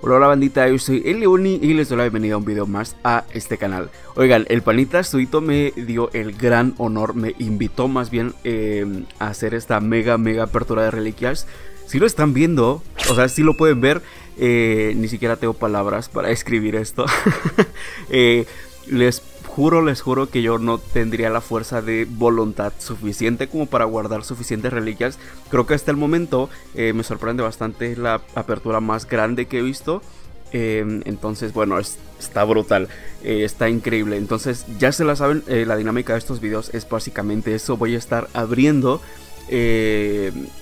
Hola bandita, yo soy Leonhy y les doy la bienvenida a un video más a este canal. Oigan, el panita Suito me dio el gran honor, me invitó más bien a hacer esta mega apertura de reliquias. Si lo están viendo, o sea, si lo pueden ver, ni siquiera tengo palabras para escribir esto. Les juro que yo no tendría la fuerza de voluntad suficiente como para guardar suficientes reliquias. Creo que hasta el momento me sorprende bastante, es la apertura más grande que he visto. Entonces, bueno, está brutal, está increíble. Entonces, ya se la saben, la dinámica de estos videos es básicamente eso. Voy a estar abriendo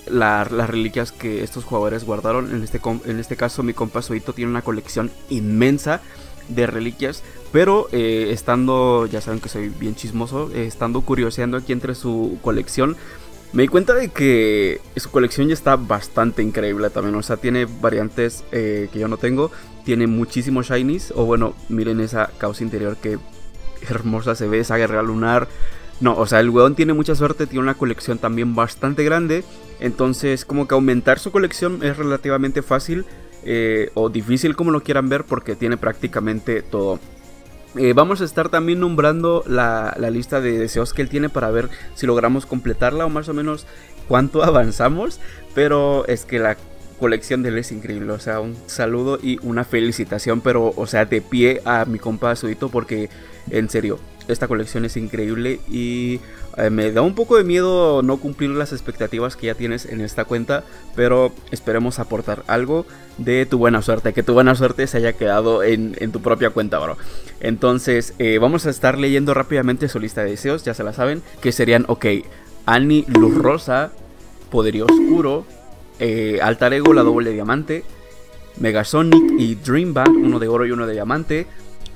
las reliquias que estos jugadores guardaron. En este caso, mi compa Suito tiene una colección inmensa de reliquias, pero estando, ya saben que soy bien chismoso, estando curioseando aquí entre su colección, me di cuenta de que su colección ya está bastante increíble también. O sea, tiene variantes que yo no tengo, tiene muchísimos shinies. O bueno, miren esa causa interior, que hermosa se ve, esa guerra lunar. No, o sea, el weón tiene mucha suerte, tiene una colección también bastante grande. Entonces, como que aumentar su colección es relativamente fácil, o difícil, como lo quieran ver, porque tiene prácticamente todo. Vamos a estar también nombrando la lista de deseos que él tiene para ver si logramos completarla o más o menos cuánto avanzamos. Pero es que la colección de él es increíble. O sea, un saludo y una felicitación, pero o sea, de pie a mi compa Suito, porque en serio, esta colección es increíble y me da un poco de miedo no cumplir las expectativas que ya tienes en esta cuenta, pero esperemos aportar algo de tu buena suerte, que tu buena suerte se haya quedado en tu propia cuenta, bro. Entonces, vamos a estar leyendo rápidamente su lista de deseos, ya se la saben, que serían, ok, Annie, Luz Rosa, Poderío Oscuro, Alter Ego, la doble de diamante, Megasonic y Dream Band, uno de oro y uno de diamante.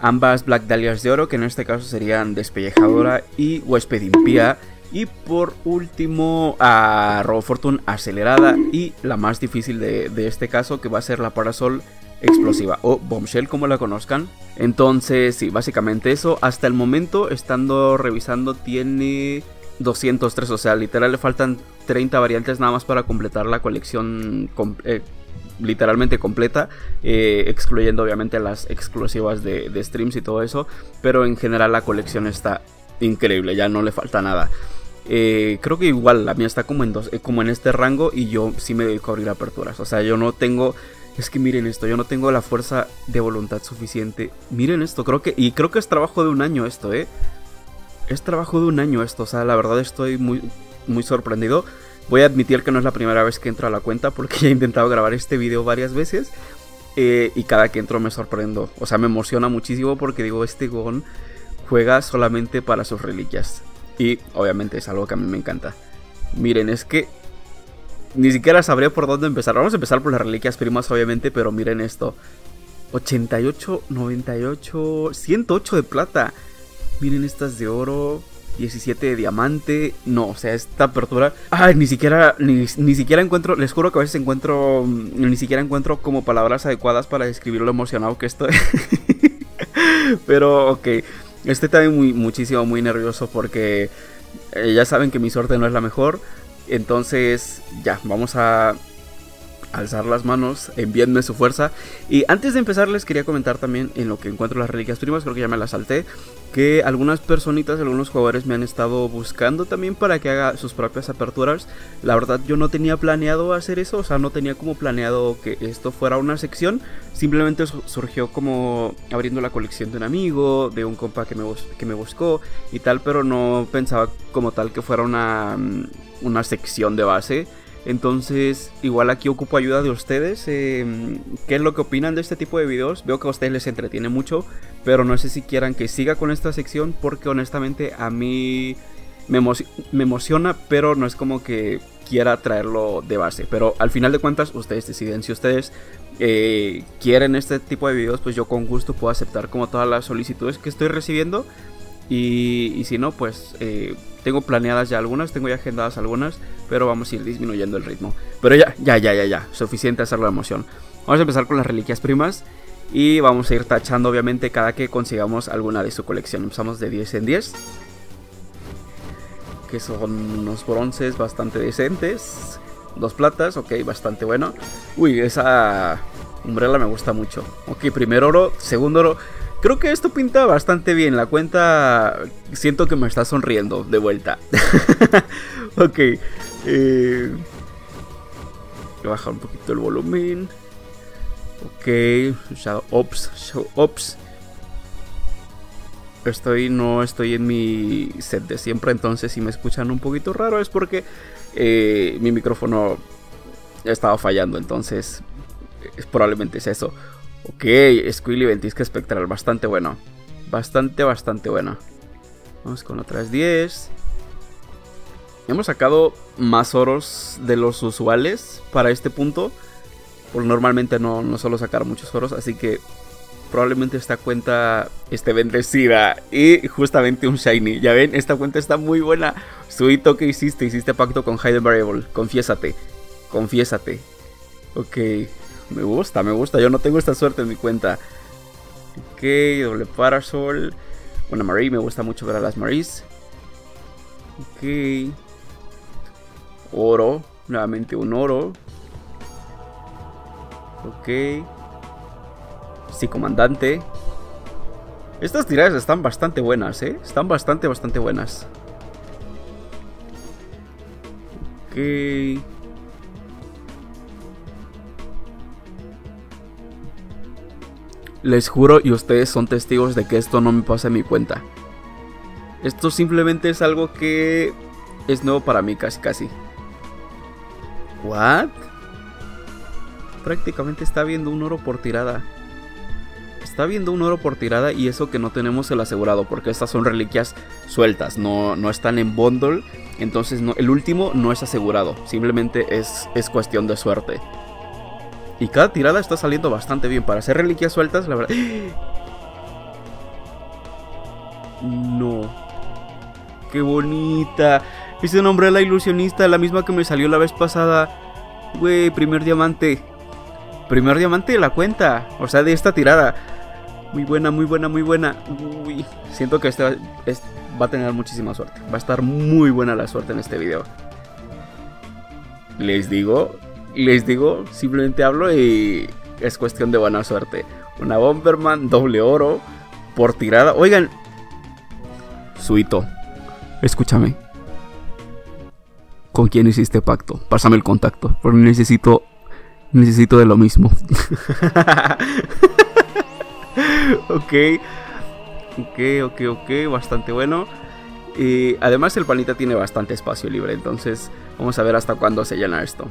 Ambas Black Dahlias de oro, que en este caso serían Despellejadora y Huésped Impía. Y por último, a Robo Fortune acelerada y la más difícil de este caso, que va a ser la Parasoul explosiva o Bombshell, como la conozcan. Entonces, sí, básicamente eso. Hasta el momento, estando revisando, tiene 203. O sea, literal le faltan 30 variantes nada más para completar la colección literalmente completa, excluyendo obviamente las exclusivas de streams y todo eso, pero en general la colección está increíble, ya no le falta nada. Creo que igual la mía está como como en este rango, y yo sí me dedico a abrir aperturas. O sea, yo no tengo, es que miren esto, yo no tengo la fuerza de voluntad suficiente. Miren esto, creo que es trabajo de un año esto, es trabajo de un año esto. O sea, la verdad estoy muy sorprendido. Voy a admitir que no es la primera vez que entro a la cuenta, porque ya he intentado grabar este video varias veces, y cada que entro me sorprendo. O sea, me emociona muchísimo, porque digo, este gon juega solamente para sus reliquias, y obviamente es algo que a mí me encanta. Miren, es que ni siquiera sabré por dónde empezar. Vamos a empezar por las reliquias primas obviamente, pero miren esto, 88, 98, 108 de plata. Miren estas de oro, 17 de diamante. No, o sea, esta apertura, ay, ni siquiera encuentro, les juro que a veces encuentro, ni siquiera encuentro como palabras adecuadas para describir lo emocionado que estoy. Pero ok, estoy también muy nervioso, porque ya saben que mi suerte no es la mejor. Entonces ya, vamos a alzar las manos, envíenme su fuerza. Y antes de empezar les quería comentar también, en lo que encuentro las reliquias primas, creo que ya me las salté, que algunas personitas, algunos jugadores me han estado buscando también para que haga sus propias aperturas. La verdad yo no tenía planeado hacer eso, o sea, no tenía como planeado que esto fuera una sección. Simplemente surgió como abriendo la colección de un amigo, de un compa que me buscó y tal, pero no pensaba como tal que fuera una sección de base. Entonces, igual aquí ocupo ayuda de ustedes. ¿Qué es lo que opinan de este tipo de videos? Veo que a ustedes les entretiene mucho, pero no sé si quieran que siga con esta sección, porque honestamente a mí me emociona, pero no es como que quiera traerlo de base. Pero al final de cuentas ustedes deciden. Si ustedes quieren este tipo de videos, pues yo con gusto puedo aceptar como todas las solicitudes que estoy recibiendo. Y si no, pues tengo planeadas ya algunas, tengo ya agendadas algunas, pero vamos a ir disminuyendo el ritmo. Pero ya, suficiente hacerlo de emoción. Vamos a empezar con las reliquias primas y vamos a ir tachando obviamente cada que consigamos alguna de su colección. Empezamos de 10 en 10, que son unos bronces bastante decentes. Dos platas, ok, bastante bueno. Uy, esa umbrella me gusta mucho. Ok, primer oro, segundo oro. Creo que esto pinta bastante bien. La cuenta siento que me está sonriendo de vuelta. Ok. Voy a bajar un poquito el volumen. Ok. Shadow Ops. Shadow Ops. No estoy en mi set de siempre. Entonces si me escuchan un poquito raro es porque mi micrófono estaba fallando. Entonces probablemente es eso. Ok, Squigly ventisca espectral, bastante bueno. Bastante bueno. Vamos con otras 10. Hemos sacado más oros de los usuales para este punto. Porque normalmente no suelo sacar muchos oros, así que probablemente esta cuenta esté bendecida. Y justamente un shiny, ya ven, esta cuenta está muy buena. Suito, ¿qué hiciste? Hiciste pacto con Hidden Variable, confiésate. Confiésate. Ok. Me gusta, yo no tengo esta suerte en mi cuenta. Ok, doble Parasoul. Una Marie, me gusta mucho ver a las Maries. Ok. Oro, nuevamente un oro. Ok. Sí, comandante. Estas tiradas están bastante buenas, ¿eh? Están bastante buenas. Ok. Les juro, y ustedes son testigos de que esto no me pasa en mi cuenta. Esto simplemente es algo que es nuevo para mí, casi. ¿What? Prácticamente está viendo un oro por tirada. Está viendo un oro por tirada, y eso que no tenemos el asegurado, porque estas son reliquias sueltas, no están en bundle. Entonces el último no es asegurado, simplemente es cuestión de suerte. Y cada tirada está saliendo bastante bien. Para hacer reliquias sueltas, la verdad... No. ¡Qué bonita! Es una umbrella ilusionista, la misma que me salió la vez pasada. Güey, primer diamante. Primer diamante de la cuenta. O sea, de esta tirada. Muy buena, muy buena. Uy, siento que este va a tener muchísima suerte. Va a estar muy buena la suerte en este video. Les digo, simplemente hablo y es cuestión de buena suerte. Una Bomberman, doble oro por tirada. Oigan, Suito, escúchame. ¿Con quién hiciste pacto? Pásame el contacto, porque necesito de lo mismo. Ok, bastante bueno. Y además el panita tiene bastante espacio libre, entonces vamos a ver hasta cuándo se llena esto.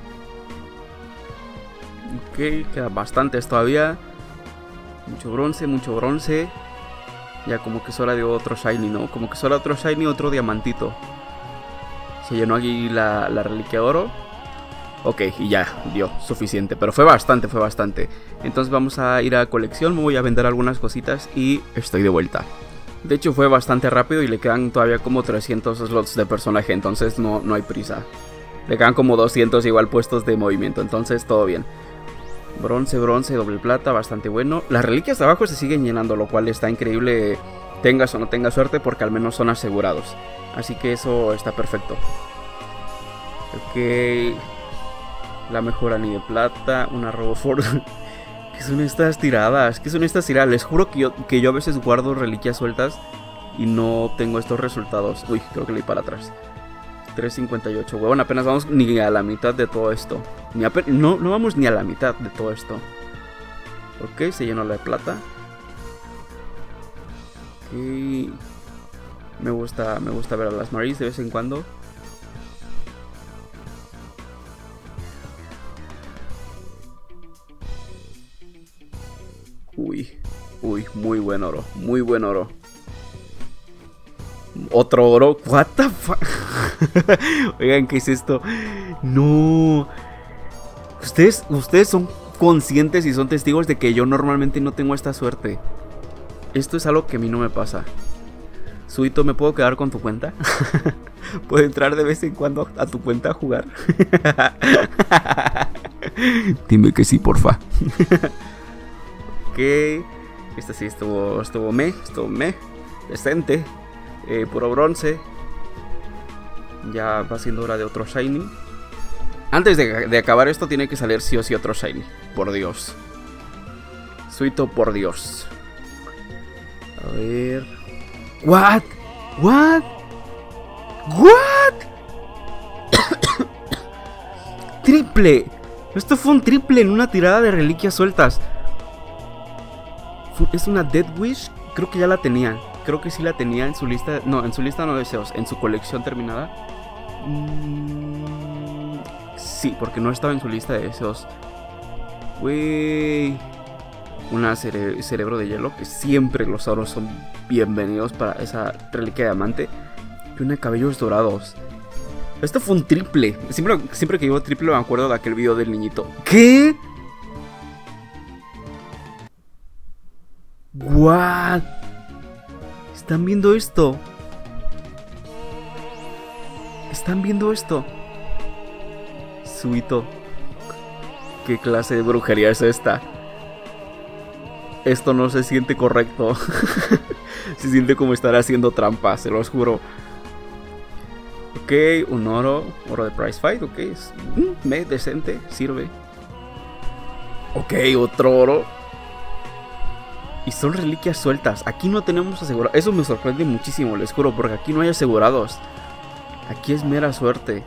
Ok, quedan bastantes todavía. Mucho bronce. Ya como que es hora de otro shiny, ¿no? Como que es hora de otro shiny, otro diamantito. Se llenó aquí la reliquia de oro. Ok, y ya, dio, suficiente. Pero fue bastante. Entonces vamos a ir a colección, me voy a vender algunas cositas y estoy de vuelta. De hecho fue bastante rápido y le quedan todavía como 300 slots de personaje, entonces no hay prisa. Le quedan como 200 igual puestos de movimiento, entonces todo bien. Bronce, doble plata, bastante bueno. Las reliquias de abajo se siguen llenando, lo cual está increíble, tengas o no tengas suerte, porque al menos son asegurados. Así que eso está perfecto. Ok. La mejora ni de plata, una Robo Fortune. ¿Qué son estas tiradas? Les juro que yo a veces guardo reliquias sueltas y no obtengo estos resultados. Uy, creo que le di para atrás. 358, huevón, apenas vamos ni a la mitad de todo esto. No vamos ni a la mitad de todo esto. Ok, se llenó la de plata. Ok. Me gusta ver a las Maris de vez en cuando. Uy, muy buen oro. Otro oro, what the fuck. Oigan, ¿qué es esto? No. Ustedes son conscientes y son testigos de que yo normalmente no tengo esta suerte. Esto es algo que a mí no me pasa. Suito, ¿me puedo quedar con tu cuenta? ¿Puedo entrar de vez en cuando a tu cuenta a jugar? Dime que sí, porfa. Ok. Esta sí estuvo decente. Puro bronce. Ya va siendo hora de otro shiny. Antes de acabar esto tiene que salir sí o sí otro shiny. Por Dios. Suito, por Dios. A ver. What? What? What? Triple. Esto fue un triple en una tirada de reliquias sueltas. Es una Dead Wish. Creo que ya la tenía. Creo que sí la tenía en su lista. No, en su lista no de deseos. En su colección terminada. Sí, porque no estaba en su lista de deseos. Wey. Una cerebro de hielo. Que siempre los oros son bienvenidos para esa reliquia de diamante. Y una cabellos dorados. Esto fue un triple. Siempre que digo triple me acuerdo de aquel video del niñito. ¿Qué? What? ¿Están viendo esto? ¿Están viendo esto? Suito. ¿Qué clase de brujería es esta? Esto no se siente correcto. Se siente como estar haciendo trampa, se los juro. Ok, un oro. Oro de Price Fight, ok. Me decente, sirve. Ok, otro oro. Y son reliquias sueltas. Aquí no tenemos asegurado. Eso me sorprende muchísimo, les juro. Porque aquí no hay asegurados. Aquí es mera suerte.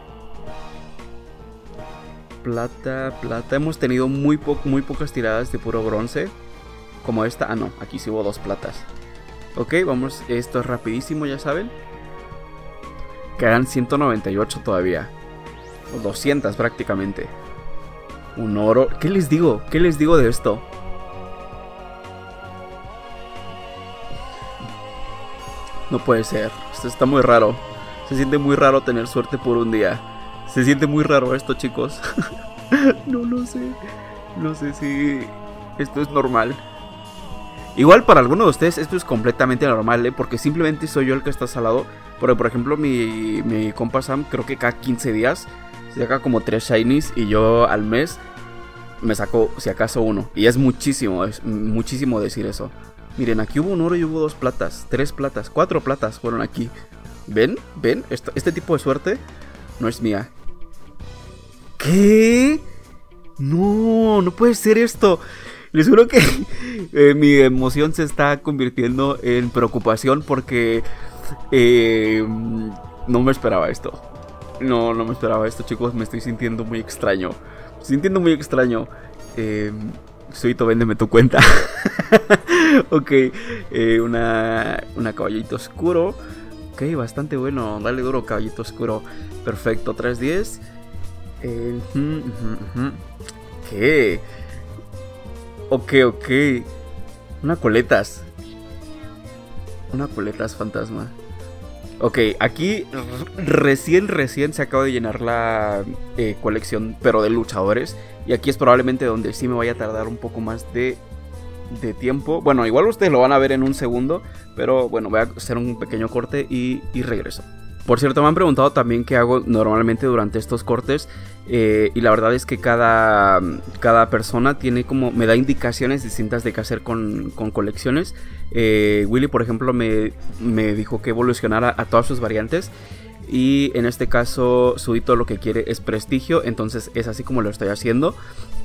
Plata, plata. Hemos tenido muy pocas tiradas de puro bronce. Como esta. Ah, no. Aquí sí hubo dos platas. Ok, vamos. Esto es rapidísimo, ya saben. Quedan 198 todavía. O 200 prácticamente. Un oro. ¿Qué les digo? ¿Qué les digo de esto? No puede ser, esto está muy raro. Se siente muy raro tener suerte por un día. Se siente muy raro esto, chicos. No lo sé. No sé si esto es normal. Igual para alguno de ustedes esto es completamente normal, ¿eh? Porque simplemente soy yo el que está salado. Pero por ejemplo mi compa Sam, creo que cada 15 días se saca como 3 shinies. Y yo al mes me saco si acaso uno. Y es muchísimo decir eso. Miren, aquí hubo un oro y hubo 2 platas, 3 platas, 4 platas fueron aquí. ¿Ven? ¿Ven? Este tipo de suerte no es mía. ¿Qué? No, no puede ser esto. Les juro que mi emoción se está convirtiendo en preocupación porque no me esperaba esto. No me esperaba esto, chicos. Me estoy sintiendo muy extraño. Suito, véndeme tu cuenta. Ok, una caballito oscuro. Ok, bastante bueno. Dale duro, caballito oscuro. Perfecto, 3-10. ¿Qué? Ok. Una coletas fantasma. Ok, aquí recién se acaba de llenar la colección, pero de luchadores. Y aquí es probablemente donde sí me vaya a tardar un poco más de tiempo. Bueno, igual ustedes lo van a ver en un segundo, pero bueno, voy a hacer un pequeño corte y regreso. Por cierto, me han preguntado también qué hago normalmente durante estos cortes. Y la verdad es que cada persona tiene como... me da indicaciones distintas de qué hacer con colecciones. Willy, por ejemplo, me dijo que evolucionara a todas sus variantes. Y en este caso, Suito lo que quiere es prestigio. Entonces es así como lo estoy haciendo.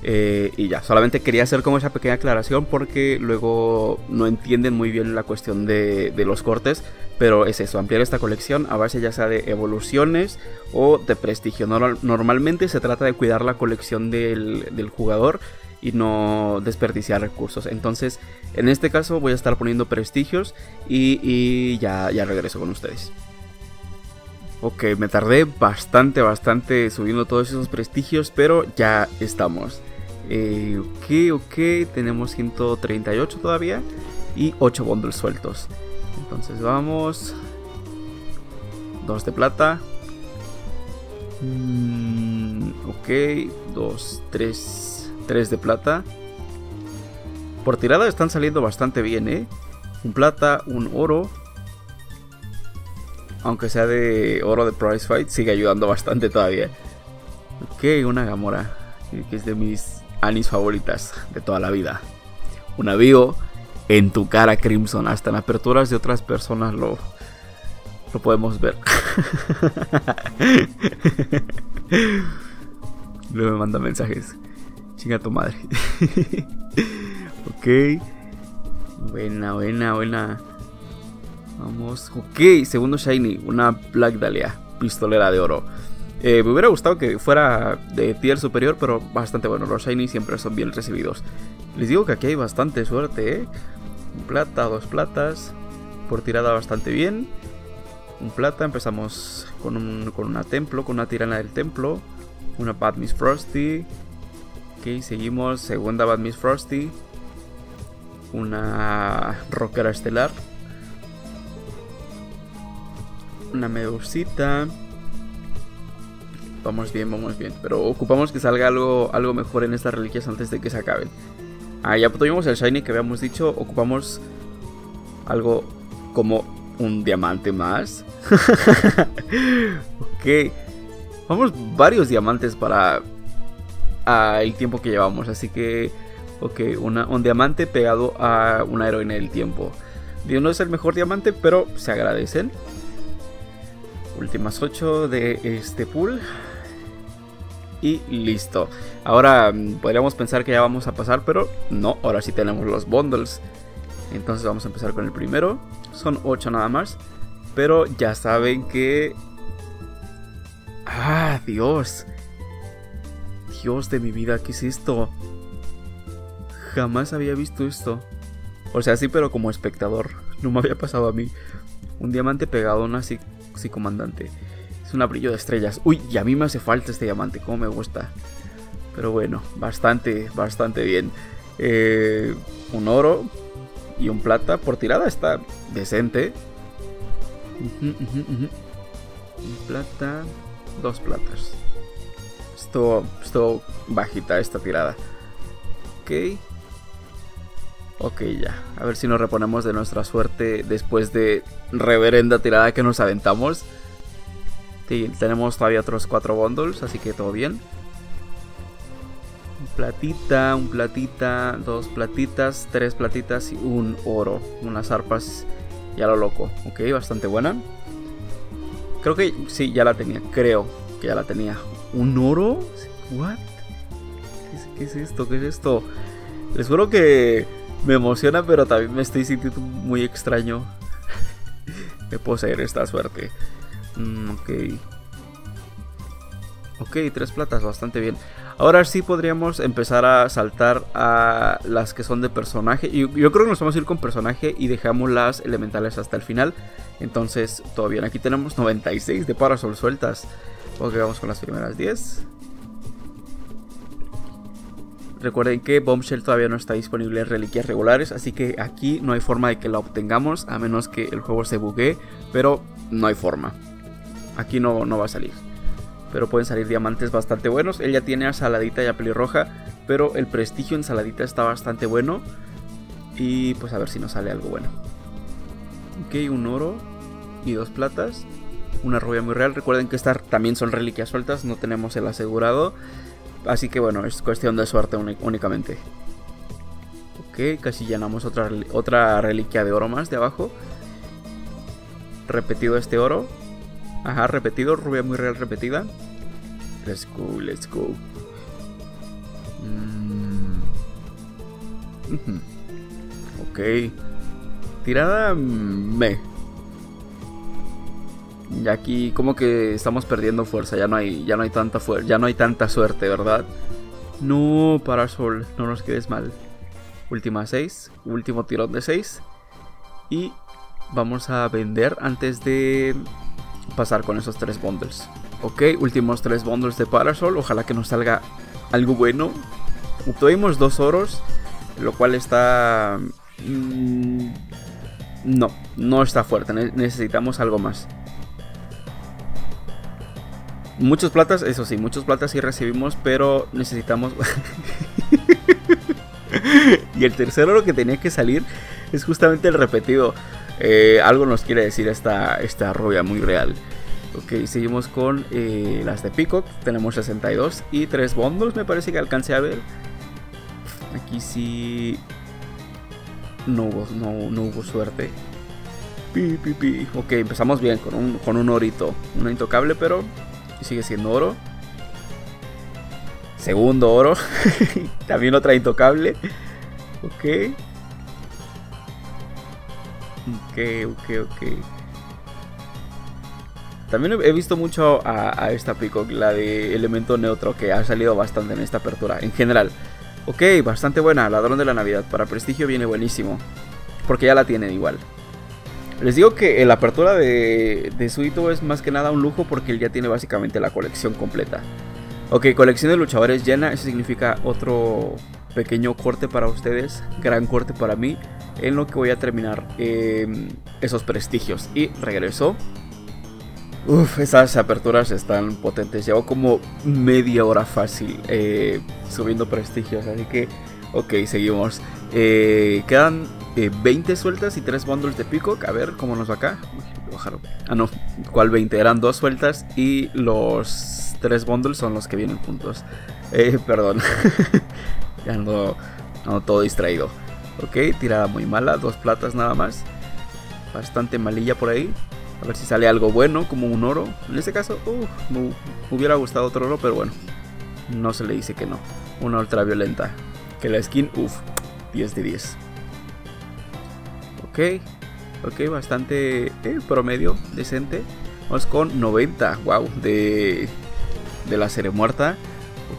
Y ya, solamente quería hacer como esa pequeña aclaración porque luego no entienden muy bien la cuestión de los cortes. Pero es eso, ampliar esta colección a base ya sea de evoluciones o de prestigio. Normalmente se trata de cuidar la colección del jugador y no desperdiciar recursos. Entonces, en este caso voy a estar poniendo prestigios y ya regreso con ustedes. Ok, me tardé bastante subiendo todos esos prestigios, pero ya estamos. Ok, tenemos 138 todavía y 8 bundles sueltos. Entonces vamos. 2 de plata. Ok, 3 de plata. Por tirada están saliendo bastante bien, ¿eh? Un plata, un oro. Aunque sea de oro de Price Fight, sigue ayudando bastante todavía. Ok, una Gamora, que es de mis anis favoritas de toda la vida. Un avión en tu cara, Crimson. Hasta en aperturas de otras personas lo podemos ver. Luego me manda mensajes. Chinga tu madre. Ok. Buena, buena, buena. Vamos. Ok, segundo shiny. Una Black Dahlia. Pistolera de oro. Me hubiera gustado que fuera de tier superior, pero bastante bueno. Los shiny siempre son bien recibidos. Les digo que aquí hay bastante suerte, ¿eh? Un plata, dos platas. Por tirada bastante bien. Un plata. Empezamos con una templo, con una tirana del templo. Una Bad Miss Frosty. Ok, seguimos. Segunda Bad Miss Frosty. Una rockera estelar. Una medusita. Vamos bien, vamos bien. Pero ocupamos que salga algo mejor en estas reliquias antes de que se acaben. Ah, ya tuvimos el shiny que habíamos dicho. Ocupamos algo como un diamante más. Ok. Vamos varios diamantes para el tiempo que llevamos. Así que, ok, un diamante pegado a una heroína del tiempo. Dios, no es el mejor diamante, pero se agradecen. Últimas 8 de este pool. Y listo. Ahora podríamos pensar que ya vamos a pasar, pero no, ahora sí tenemos los bundles. Entonces vamos a empezar con el primero. Son 8 nada más. Pero ya saben que... ¡Ah, Dios! Dios de mi vida, ¿qué es esto? Jamás había visto esto. O sea, sí, pero como espectador. No me había pasado a mí. Un diamante pegado a una psicomandante. Es un brillo de estrellas. Uy, y a mí me hace falta este diamante. Cómo me gusta. Pero bueno, bastante, bastante bien. Un oro y un plata. Por tirada está decente. Un plata, dos platas. Esto bajita esta tirada. Ok. Ok, ya. A ver si nos reponemos de nuestra suerte después de reverenda tirada que nos aventamos. Sí, tenemos todavía otros 4 bundles, así que todo bien. Un platita, dos platitas, tres platitas y un oro. Unas arpas ya lo loco. Ok, bastante buena. Creo que sí, ya la tenía. Creo que ya la tenía. ¿Un oro? ¿What? ¿Qué es esto? ¿Qué es esto? Les juro que me emociona, pero también me estoy sintiendo muy extraño de poseer esta suerte. Ok. Ok, 3 platas, bastante bien. Ahora sí podríamos empezar a saltar a las que son de personaje. Yo creo que nos vamos a ir con personaje y dejamos las elementales hasta el final. Entonces, todo bien. Aquí tenemos 96 de Parasoul sueltas. Ok, vamos con las primeras 10. Recuerden que Bombshell todavía no está disponible en reliquias regulares, así que aquí no hay forma de que la obtengamos, a menos que el juego se buguee, pero no hay forma. Aquí no va a salir. Pero pueden salir diamantes bastante buenos. Él ya tiene a Saladita y a Pelirroja, pero el prestigio en Saladita está bastante bueno. Y pues a ver si nos sale algo bueno. Ok, un oro y dos platas. Una rubia muy real. Recuerden que estas también son reliquias sueltas, no tenemos el asegurado. Así que bueno, es cuestión de suerte únicamente. Ok, casi llenamos otra reliquia de oro más de abajo. Repetido este oro. Ajá, repetido, rubia muy real repetida. Let's go, let's go. Ok. Tirada me. Y aquí como que estamos perdiendo fuerza, ya no hay tanta fuerza, ya no hay tanta suerte, ¿verdad? No, Parasoul, no nos quedes mal. Última 6, último tirón de 6. Y vamos a vender antes de pasar con esos 3 bundles. Ok, últimos 3 bundles de Parasoul, ojalá que nos salga algo bueno. Obtuvimos 2 oros, lo cual está... No está fuerte, necesitamos algo más. Muchos platas, eso sí, muchos platas sí recibimos, pero necesitamos... Y el tercero lo que tenía que salir es justamente el repetido. Algo nos quiere decir esta rubia muy real. Ok, seguimos con las de Peacock. Tenemos 62 y 3 bundles, me parece que alcancé a ver. Aquí sí... No hubo suerte. Ok, empezamos bien con un orito. Una intocable, pero... Y sigue siendo oro. Segundo oro. También otra intocable. Ok. Ok. También he visto mucho a esta Peacock, la de elemento neutro, que ha salido bastante en esta apertura, en general. Ok, bastante buena, ladrón de la Navidad. Para prestigio viene buenísimo, porque ya la tienen igual. Les digo que la apertura de Suito es más que nada un lujo, porque él ya tiene básicamente la colección completa. Ok, colección de luchadores llena, eso significa otro pequeño corte para ustedes, gran corte para mí, en lo que voy a terminar esos prestigios. Y regreso. Uf, esas aperturas están potentes. Llevo como media hora fácil subiendo prestigios, así que ok, seguimos. Quedan 20 sueltas y 3 bundles de Peacock. A ver cómo nos va acá. Uy, bajaron. Ah, no, ¿cuál 20? Eran 2 sueltas y los 3 bundles son los que vienen juntos. Perdón. Ya ando todo distraído. Ok, tirada muy mala, 2 platas nada más. Bastante malilla por ahí. A ver si sale algo bueno, como un oro. En este caso, me hubiera gustado otro oro, pero bueno, no se le dice que no. Una ultraviolenta, que la skin, 10 de 10. Ok, bastante promedio, decente. Vamos con 90, wow, de la serie muerta.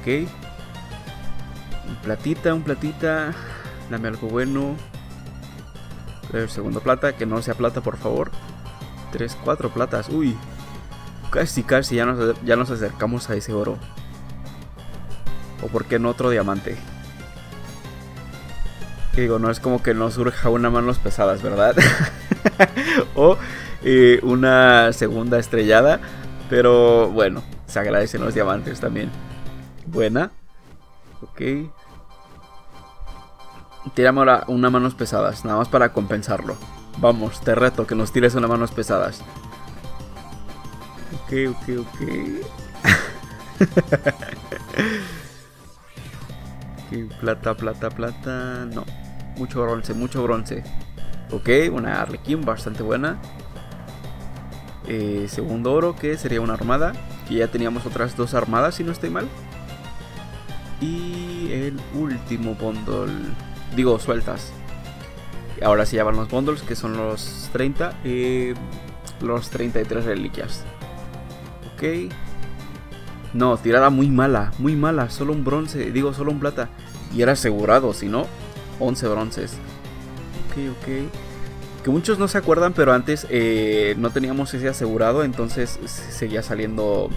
Ok, un platita, dame algo bueno. Segundo plata, que no sea plata, por favor. 3, 4 platas, uy. Casi ya nos acercamos a ese oro. O por qué no otro diamante. Que digo, no es como que no surja una manos pesadas, ¿verdad? O una segunda estrellada. Pero bueno, se agradecen los diamantes también. Buena. Ok. Tiramos ahora una manos pesadas, nada más para compensarlo. Vamos, te reto que nos tires unas manos pesadas. Ok. Plata. No, mucho bronce. Ok, una arlequín bastante buena. Segundo oro, que sería una armada. Que ya teníamos otras 2 armadas, si no estoy mal. Y el último bundle. Digo, sueltas. Ahora sí ya van los bundles, que son los 30 y los 33 reliquias. Ok. No, tirada muy mala. Solo un bronce, digo, solo un plata. Y era asegurado, si no, 11 bronces. Ok. Que muchos no se acuerdan, pero antes no teníamos ese asegurado, entonces seguía saliendo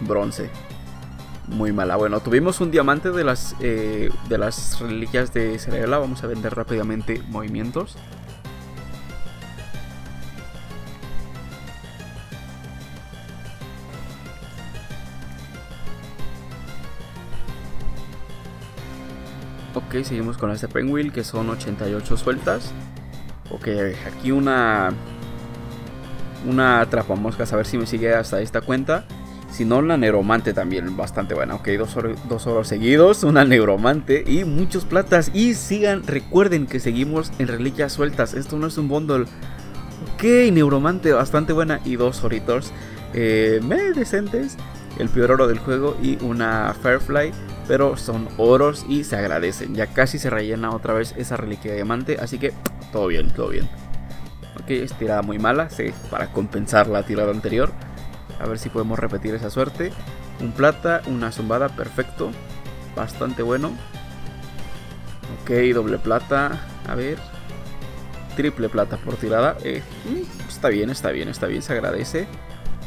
bronce. Muy mala. Bueno, tuvimos un diamante de las reliquias de Cereola. Vamos a vender rápidamente movimientos. Ok, seguimos con este Penguil, que son 88 sueltas. Ok, aquí una atrapamoscas, a ver si me sigue hasta esta cuenta. Si no, una neuromante también, bastante buena. Ok, 2 oros seguidos, una neuromante y muchos platas. Y sigan, recuerden que seguimos en reliquias sueltas. Esto no es un bundle. Ok, neuromante bastante buena y 2 oritos decentes. El peor oro del juego y una Firefly. Pero son oros y se agradecen. Ya casi se rellena otra vez esa reliquia de diamante. Así que todo bien. Ok, es tirada muy mala, sí, para compensar la tirada anterior. A ver si podemos repetir esa suerte. Un plata, una zumbada, perfecto. Bastante bueno. Ok, doble plata. A ver. Triple plata por tirada. Está bien, se agradece.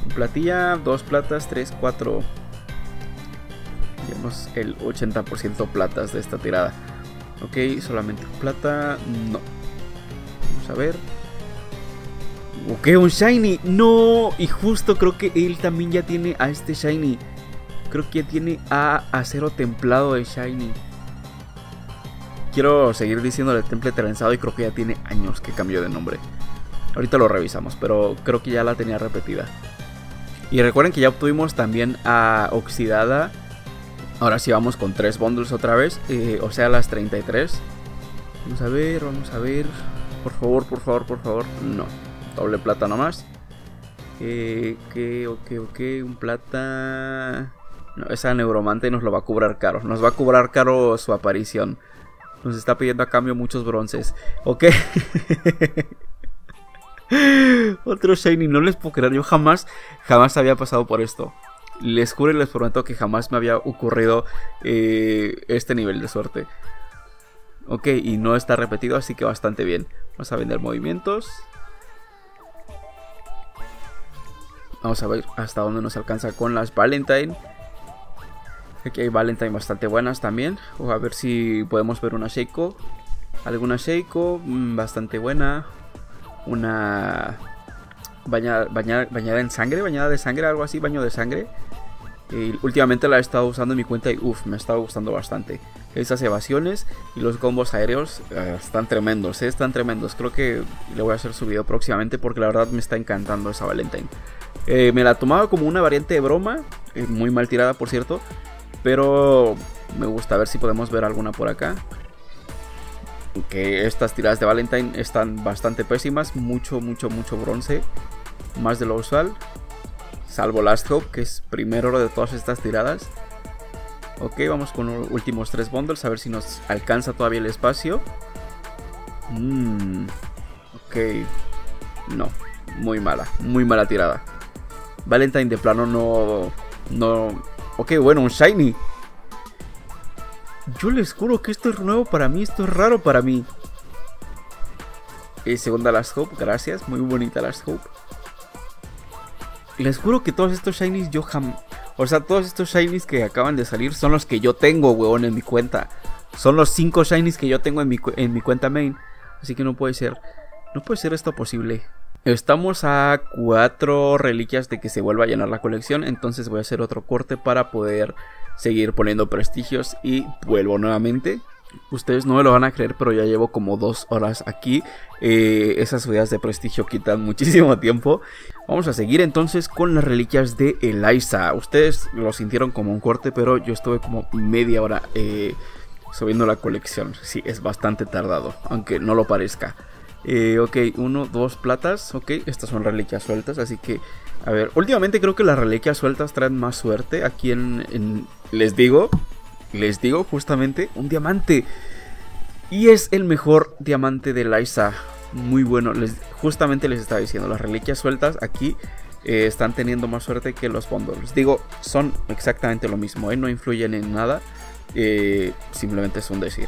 Un platilla, 2 platas, 3, 4. Tenemos el 80% platas de esta tirada. Ok, solamente plata. No. Vamos a ver. Ok, un shiny, no, y justo creo que él también ya tiene a este shiny. Creo que ya tiene a acero templado de shiny. Quiero seguir diciéndole temple trenzado y creo que ya tiene años que cambió de nombre. Ahorita lo revisamos, pero creo que ya la tenía repetida. Y recuerden que ya obtuvimos también a oxidada. Ahora sí vamos con 3 bundles otra vez, o sea las 33. Vamos a ver. Por favor, no. Doble plata nomás. Un plata. Esa neuromante nos lo va a cobrar caro. Nos va a cobrar caro su aparición. Nos está pidiendo a cambio muchos bronces. Ok. Otro shiny. No les puedo creer. Yo jamás había pasado por esto. Les juro y les prometo que jamás me había ocurrido este nivel de suerte. Ok, y no está repetido, así que bastante bien. Vamos a vender movimientos. Vamos a ver hasta dónde nos alcanza con las Valentine. Aquí hay Valentine bastante buenas también. O a ver si podemos ver una Shaco. Alguna Shaco bastante buena. Una bañada en sangre, bañada de sangre, algo así, baño de sangre. Y últimamente la he estado usando en mi cuenta y uff, me ha estado gustando bastante. Esas evasiones y los combos aéreos están tremendos, están tremendos. Creo que le voy a hacer su video próximamente porque la verdad me está encantando esa Valentine. Me la tomaba como una variante de broma, muy mal tirada por cierto, pero me gusta. A ver si podemos ver alguna por acá. Que estas tiradas de Valentine están bastante pésimas. Mucho bronce, más de lo usual. Salvo Last Hope, que es primero de todas estas tiradas. Ok, vamos con los últimos 3 bundles. A ver si nos alcanza todavía el espacio. Ok. No, muy mala tirada. Valentine de plano no. Ok, bueno, un shiny. Yo les juro que esto es nuevo para mí, esto es raro para mí. Segunda Last Hope, gracias, muy bonita Last Hope. Les juro que todos estos shinies yo jamás... O sea, todos estos shinies que acaban de salir son los que yo tengo, weón, en mi cuenta. Son los 5 shinies que yo tengo en mi cuenta main. Así que no puede ser. No puede ser esto posible. Estamos a 4 reliquias de que se vuelva a llenar la colección. Entonces voy a hacer otro corte para poder seguir poniendo prestigios y vuelvo nuevamente. Ustedes no me lo van a creer, pero ya llevo como 2 horas aquí. Esas subidas de prestigio quitan muchísimo tiempo. Vamos a seguir entonces con las reliquias de Eliza. Ustedes lo sintieron como un corte, pero yo estuve como media hora subiendo la colección. Sí, es bastante tardado, aunque no lo parezca. Ok, 1, 2 platas. Ok, estas son reliquias sueltas, así que... A ver, últimamente creo que las reliquias sueltas traen más suerte. Aquí les digo justamente, un diamante. Y es el mejor diamante de Eliza. Muy bueno, justamente les estaba diciendo, las reliquias sueltas aquí están teniendo más suerte que los bundles. Digo, son exactamente lo mismo, no influyen en nada. Simplemente es un decir.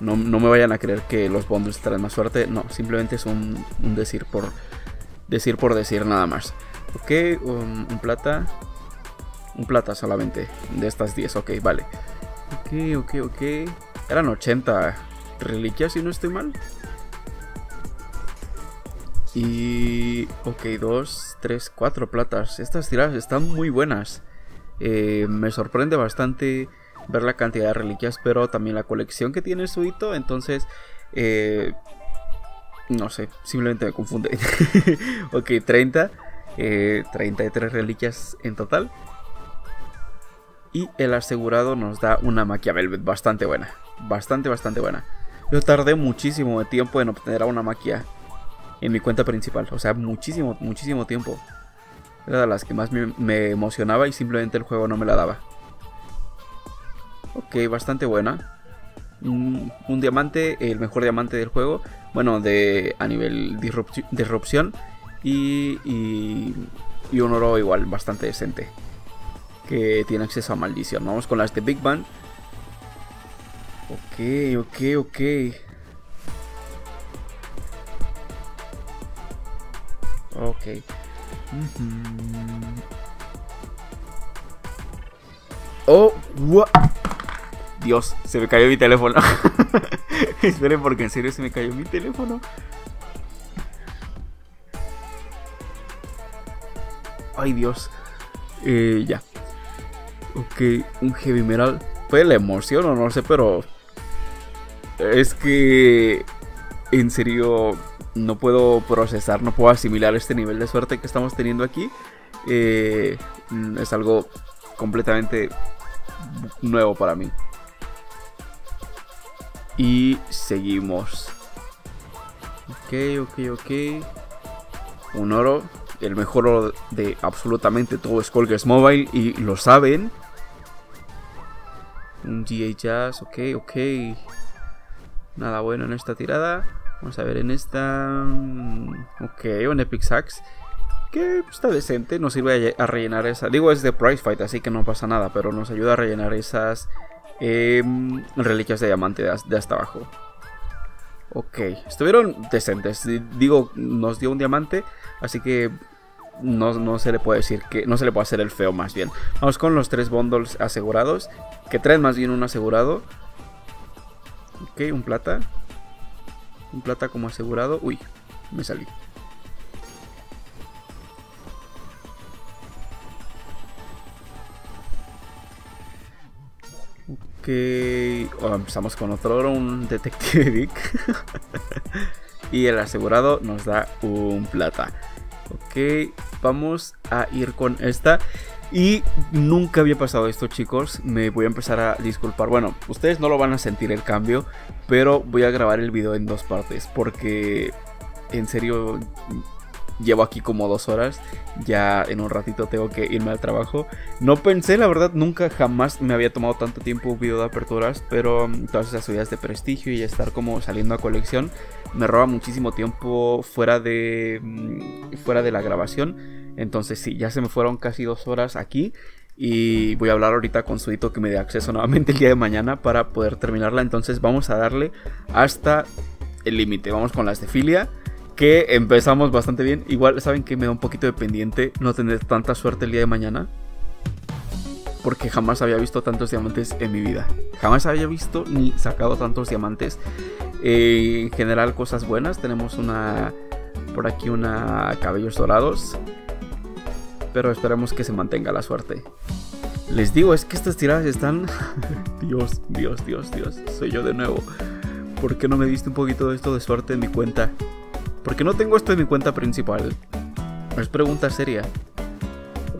No me vayan a creer que los bundles traen más suerte. No, simplemente es un decir por decir nada más. Ok, un plata. Un plata solamente. De estas 10, ok, vale. Ok. Eran 80 reliquias si no estoy mal. Y... Ok, 2, 3, 4 platas. Estas tiradas están muy buenas. Me sorprende bastante ver la cantidad de reliquias, pero también la colección que tiene Suito. Entonces, no sé, simplemente me confunde. Ok, 30. 33 reliquias en total. Y el asegurado nos da una Maquia Velvet bastante buena. Bastante buena. Yo tardé muchísimo tiempo en obtener a una Maquia en mi cuenta principal. O sea, muchísimo tiempo. Era de las que más me emocionaba y simplemente el juego no me la daba. Ok, bastante buena. Un diamante, el mejor diamante del juego. Bueno, a nivel disrupción. Y un oro igual, bastante decente. Que tiene acceso a maldición. Vamos con las de Big Band. Ok. Ok. Oh, what? Dios, se me cayó mi teléfono. Esperen, porque en serio se me cayó mi teléfono. Ay, Dios. Ya. Ok, un Heavy Metal. Fue la emoción o no sé, pero... Es que... En serio... No puedo procesar, no puedo asimilar este nivel de suerte que estamos teniendo aquí. Es algo completamente nuevo para mí. Y seguimos. Ok. Un oro. El mejor oro de absolutamente todo Skullgirls Mobile. Y lo saben. Un GA Jazz, ok, ok. Nada bueno en esta tirada. Vamos a ver en esta... Ok, un Epic Sax. Que está decente, nos sirve a rellenar esa... Digo, es de Prize Fight, así que no pasa nada. Pero nos ayuda a rellenar esas reliquias de diamante de hasta abajo. Ok, estuvieron decentes. Digo, nos dio un diamante, así que... No se le puede decir que... No se le puede hacer el feo, más bien. Vamos con los 3 bundles asegurados. Que traen más bien uno asegurado. Ok, un plata. Un plata como asegurado. Uy, me salí. Ok... Oh, empezamos con otro oro, un Detective Dick. Y el asegurado nos da un plata. Ok, vamos a ir con esta. Y nunca había pasado esto, chicos. Me voy a empezar a disculpar. Bueno, ustedes no lo van a sentir el cambio, pero voy a grabar el video en 2 partes, porque en serio llevo aquí como 2 horas. Ya en un ratito tengo que irme al trabajo. No pensé, la verdad, nunca jamás me había tomado tanto tiempo un video de aperturas, pero todas esas subidas de prestigio y estar como saliendo a colección me roba muchísimo tiempo fuera de la grabación. Entonces sí, ya se me fueron casi 2 horas aquí. Y voy a hablar ahorita con Suito que me dé acceso nuevamente el día de mañana para poder terminarla. Entonces vamos a darle hasta el límite. Vamos con las de filia, que empezamos bastante bien. Igual saben que me da un poquito de pendiente no tener tanta suerte el día de mañana, porque jamás había visto tantos diamantes en mi vida. Jamás había visto ni sacado tantos diamantes. En general, cosas buenas. Tenemos una... Por aquí una... Cabellos dorados. Pero esperemos que se mantenga la suerte. Les digo, es que estas tiradas están... Dios, Dios, Dios, Dios. Soy yo de nuevo. ¿Por qué no me diste un poquito de esto de suerte en mi cuenta? ¿Por qué no tengo esto en mi cuenta principal? Es pregunta seria.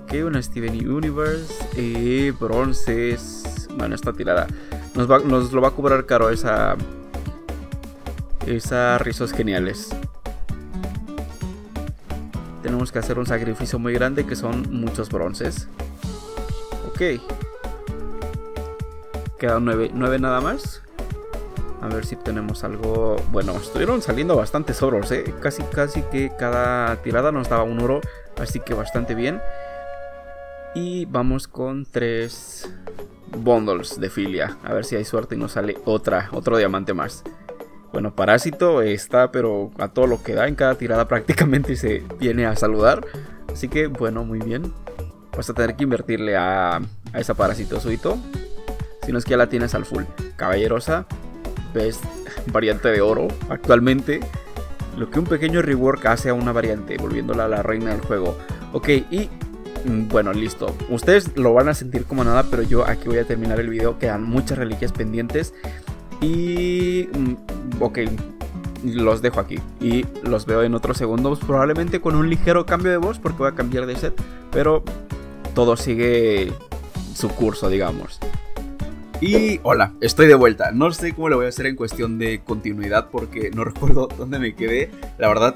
Ok, una Steven Universe. Bronces. Bueno, esta tirada nos lo va a cobrar caro esas rizos geniales. Tenemos que hacer un sacrificio muy grande, que son muchos bronces. Ok. Quedan 9 nada más. A ver si tenemos algo. Bueno, estuvieron saliendo bastantes oros, ¿eh? Casi que cada tirada nos daba un oro. Así que bastante bien. Y vamos con 3 bundles de filia. A ver si hay suerte y nos sale otro diamante más. Bueno, Parásito está, pero a todo lo que da. En cada tirada prácticamente se viene a saludar. Así que, bueno, muy bien. Vas a tener que invertirle a esa Parásito, Suito. Si no es que ya la tienes al full. Caballerosa, best variante de oro actualmente. Lo que un pequeño rework hace a una variante, volviéndola a la reina del juego. Ok, y... Bueno, listo. Ustedes lo van a sentir como nada, pero yo aquí voy a terminar el video. Quedan muchas reliquias pendientes. Y... Ok, los dejo aquí. Y los veo en otros segundos, probablemente con un ligero cambio de voz, porque voy a cambiar de set. Pero todo sigue su curso, digamos. Y hola, estoy de vuelta. No sé cómo le voy a hacer en cuestión de continuidad, porque no recuerdo dónde me quedé. La verdad,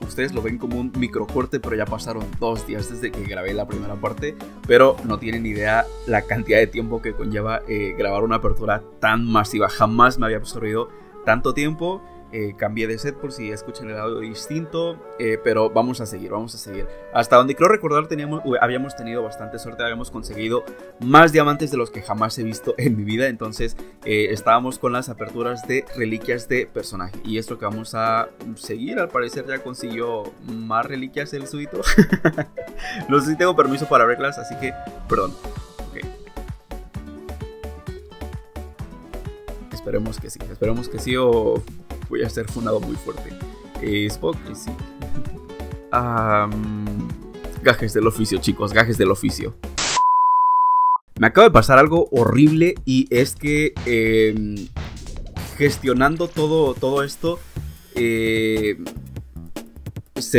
ustedes lo ven como un microcorte, pero ya pasaron 2 días desde que grabé la primera parte. Pero no tienen idea la cantidad de tiempo que conlleva grabar una apertura tan masiva. Jamás me había absorbido tanto tiempo. Cambié de set por si escuchan el audio distinto, pero vamos a seguir. Hasta donde creo recordar habíamos tenido bastante suerte, habíamos conseguido más diamantes de los que jamás he visto en mi vida. Entonces estábamos con las aperturas de reliquias de personaje, y es lo que vamos a seguir. Al parecer ya consiguió más reliquias el Suito. No sé si tengo permiso para abrirlas, así que perdón. Esperemos que sí o voy a ser funado muy fuerte. Spock, sí. Gajes del oficio, chicos, gajes del oficio. Me acaba de pasar algo horrible, y es que gestionando todo esto, se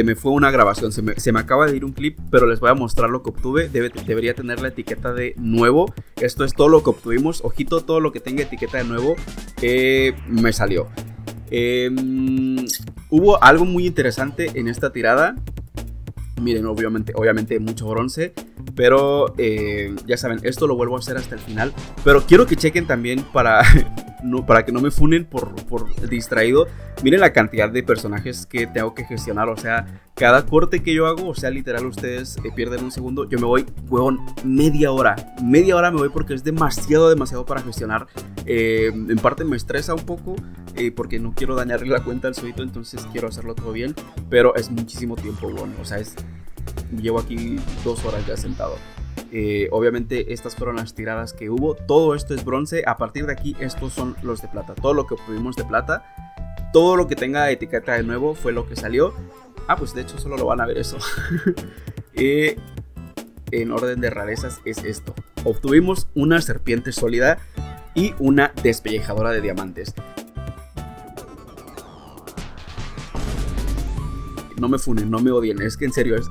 me fue una grabación, se me acaba de ir un clip, pero les voy a mostrar lo que obtuve. Debería tener la etiqueta de nuevo. Esto es todo lo que obtuvimos. Ojito, todo lo que tenga etiqueta de nuevo me salió. Hubo algo muy interesante en esta tirada. Miren, obviamente mucho bronce, Pero ya saben, esto lo vuelvo a hacer hasta el final. Pero quiero que chequen también para, no, para que no me funen por distraído. Miren la cantidad de personajes que tengo que gestionar. O sea, cada corte que yo hago, o sea, literal ustedes pierden un segundo. Yo me voy, huevón, media hora. Media hora me voy porque es demasiado para gestionar. En parte me estresa un poco porque no quiero dañarle la cuenta al Suito. Entonces quiero hacerlo todo bien. Pero es muchísimo tiempo, huevón. O sea, es... Llevo aquí 2 horas ya sentado. Obviamente estas fueron las tiradas que hubo. Todo esto es bronce. A partir de aquí estos son los de plata. Todo lo que obtuvimos de plata, todo lo que tenga etiqueta de nuevo fue lo que salió. Ah, pues de hecho solo lo van a ver eso. En orden de rarezas es esto. Obtuvimos una serpiente sólida y una despellejadora de diamantes. No me funen, no me odien, es que en serio es,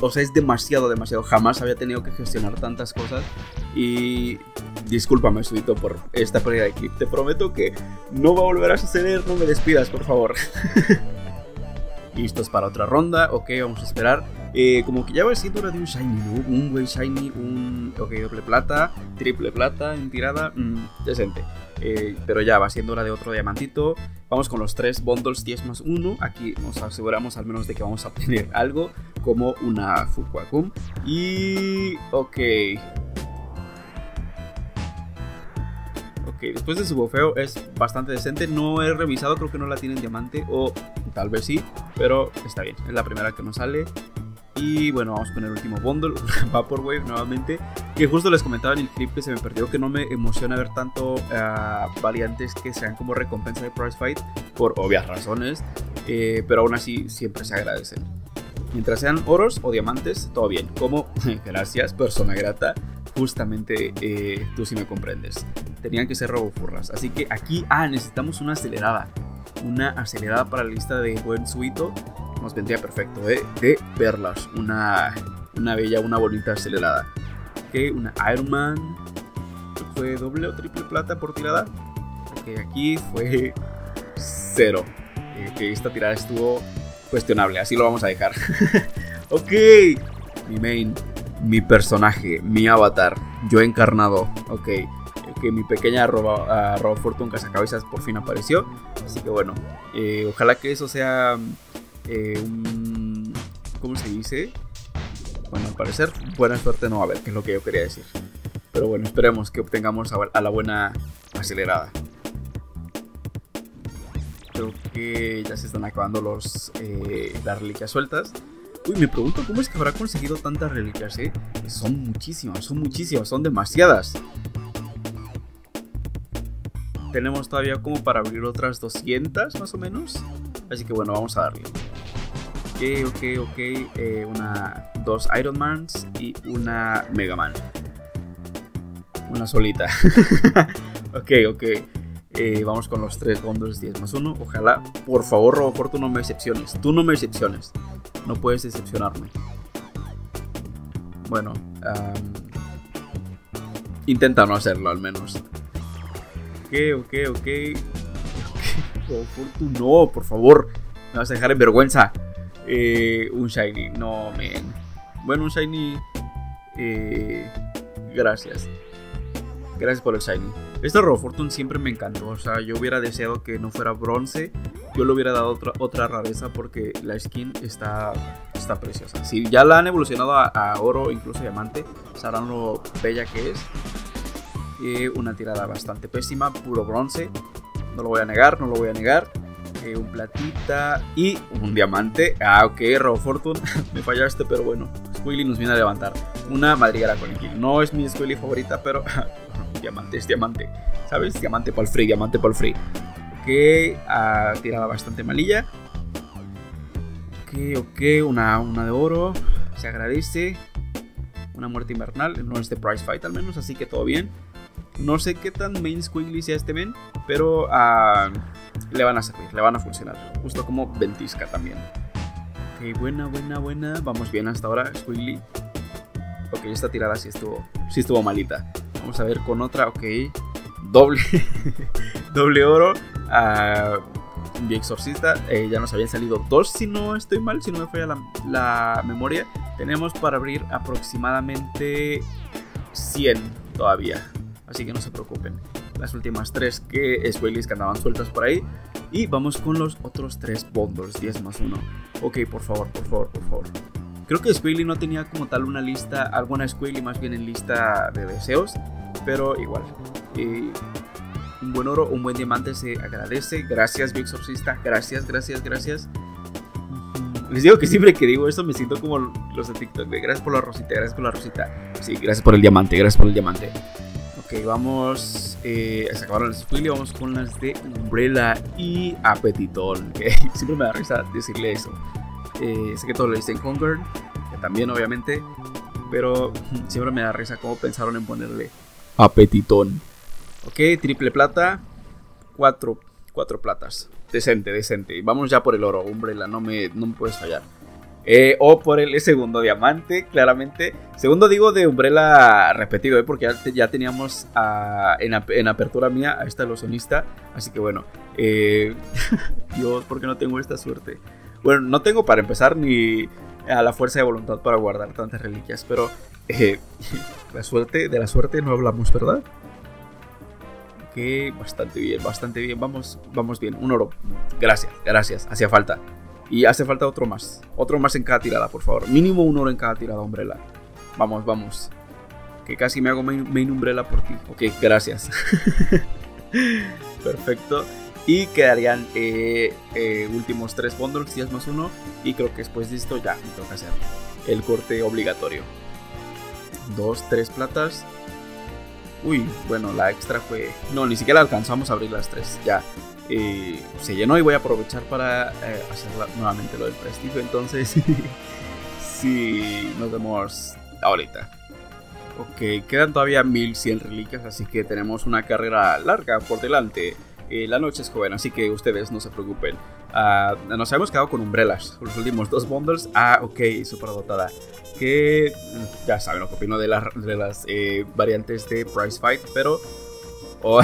o sea, es demasiado. Jamás había tenido que gestionar tantas cosas. Y discúlpame, Suito, por esta pérdida de clip. Te prometo que no va a volver a suceder. No me despidas, por favor. Listos para otra ronda. Ok, vamos a esperar. Como que ya va a ser hora de un shiny, ¿no? Un güey shiny, un... Ok, doble plata, triple plata en tirada, decente. Pero ya va siendo hora de otro diamantito. Vamos con los 3 bundles 10 más 1. Aquí nos aseguramos al menos de que vamos a obtener algo como una Fukuacum. Y... ok. Ok, después de su bofeo es bastante decente. No he revisado, creo que no la tienen diamante. O tal vez sí, pero está bien. Es la primera que nos sale. Y bueno, vamos con el último bundle, Vaporwave nuevamente. Que justo les comentaba en el clip que se me perdió, que no me emociona ver tanto variantes que sean como recompensa de prize fight, por obvias razones, pero aún así siempre se agradecen. Mientras sean oros o diamantes, todo bien. Como, gracias persona grata, justamente tú sí me comprendes. Tenían que ser robofurras, así que aquí, necesitamos una acelerada. Una acelerada para la lista de buen Suito. Nos vendría perfecto, de perlas. Una bella, una bonita acelerada. Ok, una Iron Man. ¿Fue doble o triple plata por tirada? Ok, aquí fue 0. Que esta tirada estuvo cuestionable, así lo vamos a dejar. Ok, mi main, mi personaje, mi avatar, yo encarnado. Ok, que mi pequeña Robo Fortune Casacabezas por fin apareció. Así que bueno, ojalá que eso sea... ¿cómo se dice? Bueno, al parecer buena suerte no va a haber, que es lo que yo quería decir. Pero bueno, esperemos que obtengamos a la buena acelerada. Creo que ya se están acabando las reliquias sueltas. Uy, me pregunto cómo es que habrá conseguido tantas reliquias, Son muchísimas, son demasiadas. Tenemos todavía como para abrir otras 200 más o menos. Así que bueno, vamos a darle. Ok, una... 2 Iron Mans y una Mega Man. Una solita. Ok, vamos con los 3 bundles 10 más 1. Ojalá, por favor, Robo Fortune, no me decepciones. Tú no me decepciones. No puedes decepcionarme. Bueno, intenta no hacerlo al menos. Ok, Robo Fortune, no, por favor. Me vas a dejar en vergüenza. Un shiny, no, man. Bueno, un shiny. Gracias. Gracias por el shiny. Este Robo Fortune siempre me encantó. O sea, yo hubiera deseado que no fuera bronce. Yo le hubiera dado otra rareza porque la skin está preciosa. Si ya la han evolucionado a oro, incluso diamante, sabrán lo bella que es. Una tirada bastante pésima, puro bronce. No lo voy a negar, un platita y un diamante. Ok, Robo Fortune, me fallaste, pero bueno, Squigly nos viene a levantar. Una madriguera con el kill. No es mi Squigly favorita, pero diamante es diamante, ¿sabes? Diamante para el free, Ok, tirada bastante malilla. Ok, una de oro, se agradece. Una muerte invernal, no es de prize fight al menos, así que todo bien. No sé qué tan main Squiggly sea este men, pero le van a servir, le van a funcionar. Justo como ventisca también. Ok, buena. Vamos bien hasta ahora, Squiggly. Ok, esta tirada sí estuvo malita. Vamos a ver con otra, ok. Doble. Doble oro. Mi exorcista. Ya nos habían salido 2, si no estoy mal, si no me falla la memoria. Tenemos para abrir aproximadamente 100 todavía, así que no se preocupen. Las últimas 3 que Squigly que andaban sueltas por ahí. Y vamos con los otros 3 bundles, 10 más 1. Ok, por favor, por favor, por favor. Creo que Squigly no tenía como tal una lista, alguna Squigly más bien en lista de deseos, pero igual. Un buen oro, un buen diamante se agradece. Gracias, Big Sorcista. Gracias, gracias, gracias. Les digo que siempre que digo esto me siento como los de TikTok. De gracias por la rosita, gracias por la rosita. Sí, gracias por el diamante, gracias por el diamante. Ok, vamos. Se acabaron las Squigly, vamos con las de Umbrella y Apetitón. Que siempre me da risa decirle eso. Sé que todos lo dicen Hunger, que también obviamente, pero siempre me da risa cómo pensaron en ponerle Apetitón. Ok, triple plata, 4 platas, decente, decente. Vamos ya por el oro, Umbrella, no me puedes fallar. O por el segundo diamante, claramente. Segundo digo de Umbrella repetido, porque ya teníamos en apertura mía a esta ilusionista. Así que bueno, Dios, ¿por qué no tengo esta suerte? Bueno, no tengo para empezar ni a la fuerza de voluntad para guardar tantas reliquias, pero de la suerte no hablamos, ¿verdad? Ok, bastante bien, vamos bien, un oro. Gracias, gracias, hacía falta. Y hace falta otro más en cada tirada, por favor. Mínimo un oro en cada tirada, Umbrella. Vamos, vamos. Que casi me hago main Umbrella por ti. Ok, gracias. Perfecto. Y quedarían últimos 3 bundles, 10 más 1. Y creo que después de esto ya me toca hacer el corte obligatorio. 2, 3 platas. Uy, bueno, la extra fue... No, ni siquiera alcanzamos a abrir las 3. Ya se llenó y voy a aprovechar para hacer nuevamente lo del prestigio. Entonces, sí, nos vemos ahorita. Ok, quedan todavía 1100 reliquias, así que tenemos una carrera larga por delante. La noche es joven, así que ustedes no se preocupen. Nos habíamos quedado con Umbrellas, los últimos 2 bundles. Ah, ok, superdotada. Que ya saben lo que opino de las variantes de Price Fight, pero... Oh.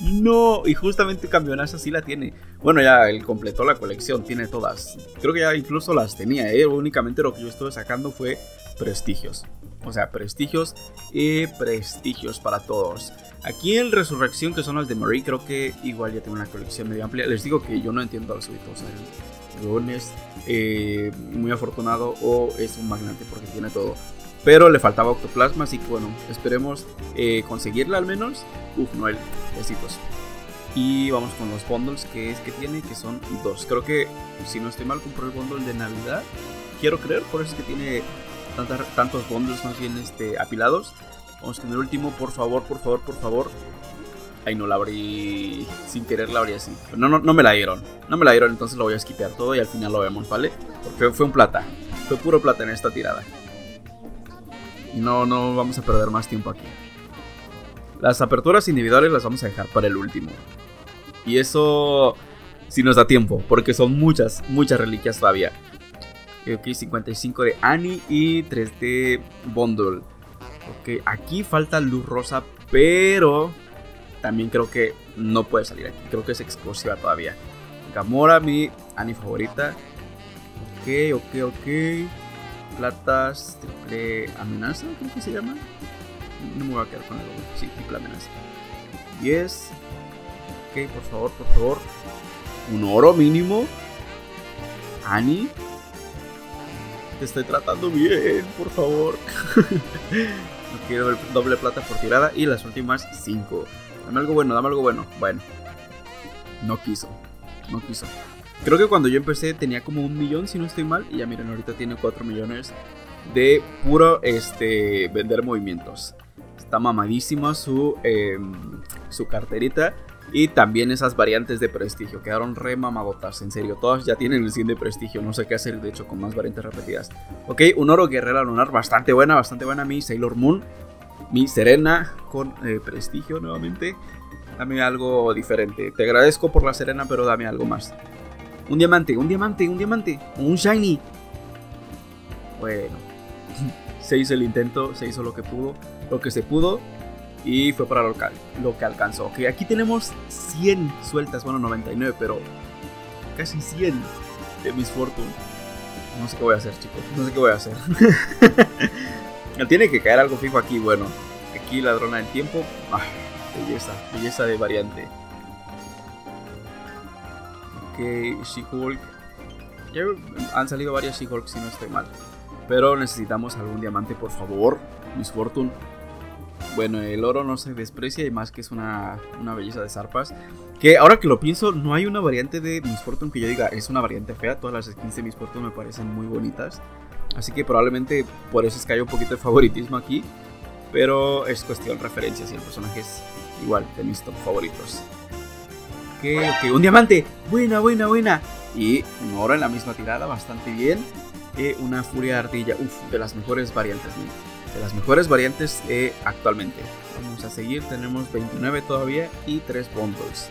No, y justamente Campeonaza sí la tiene. Bueno, ya él completó la colección, tiene todas. Creo que ya incluso las tenía, únicamente lo que yo estuve sacando fue prestigios. O sea, prestigios y prestigios para todos. Aquí en Resurrección, que son las de Marie, creo que igual ya tengo una colección medio amplia. Les digo que yo no entiendo al Suito. O sea, el es muy afortunado o es un magnate porque tiene todo. Pero le faltaba Octoplasma, así que bueno, esperemos conseguirla al menos. Uf, Noel, besitos. Y vamos con los bundles que tiene, que son 2. Creo que, si no estoy mal, compró el bundle de Navidad. Quiero creer, por eso es que tiene tantos bundles más bien apilados. Vamos con el último, por favor, por favor, por favor. Ay, no, la abrí sin querer, la abrí así. No me la dieron, entonces lo voy a esquipear todo y al final lo vemos, ¿vale? Porque fue un plata, fue puro plata en esta tirada. Y no vamos a perder más tiempo aquí. Las aperturas individuales las vamos a dejar para el último. Y eso sí nos da tiempo, porque son muchas reliquias todavía. Ok, 55 de Annie y 3 de Bundle. Ok, aquí falta Luz Rosa, pero también creo que no puede salir aquí. Creo que es exclusiva todavía. Gamora, mi Annie favorita. Ok. Platas, triple amenaza, creo que se llama. No me voy a quedar con algo. Sí, triple amenaza. 10. Ok, por favor, por favor. Un oro mínimo. Annie. Te estoy tratando bien, por favor. Ok, doble plata por tirada. Y las últimas 5. Dame algo bueno, dame algo bueno. Bueno, no quiso. Creo que cuando yo empecé tenía como 1 millón, si no estoy mal. Y ya miren, ahorita tiene 4 millones de puro vender movimientos. Está mamadísima su carterita. Y también esas variantes de prestigio, quedaron re mamadotas, en serio, todas ya tienen el 100 de prestigio, no sé qué hacer de hecho con más variantes repetidas. Ok, un oro guerrera lunar, bastante buena, mi Sailor Moon, mi Serena con prestigio nuevamente. Dame algo diferente, te agradezco por la Serena, pero dame algo más. Un diamante, un shiny. Bueno, se hizo el intento, se hizo lo que se pudo. Y fue para lo que alcanzó. Ok, aquí tenemos 100 sueltas. Bueno, 99, pero casi 100 de Ms Fortune. No sé qué voy a hacer, chicos. No sé qué voy a hacer. Tiene que caer algo fijo aquí. Bueno, aquí ladrona del tiempo. Ah, belleza, belleza de variante. Ok, She-Hulk. Ya han salido varias She-Hulk, si no estoy mal. Pero necesitamos algún diamante, por favor, Ms Fortune. Bueno, el oro no se desprecia y más que es una belleza de zarpas. Que ahora que lo pienso, no hay una variante de Ms Fortune que yo diga es una variante fea. Todas las skins de Ms Fortune me parecen muy bonitas. Así que probablemente por eso es que hay un poquito de favoritismo aquí. Pero es cuestión de referencias y el personaje es igual de mis top favoritos. Ok, un diamante. Buena, buena, buena. Y un oro en la misma tirada, bastante bien. Una furia de ardilla. Uf, de las mejores variantes, ¿no? De las mejores variantes actualmente. Vamos a seguir, tenemos 29 todavía y 3 bundles.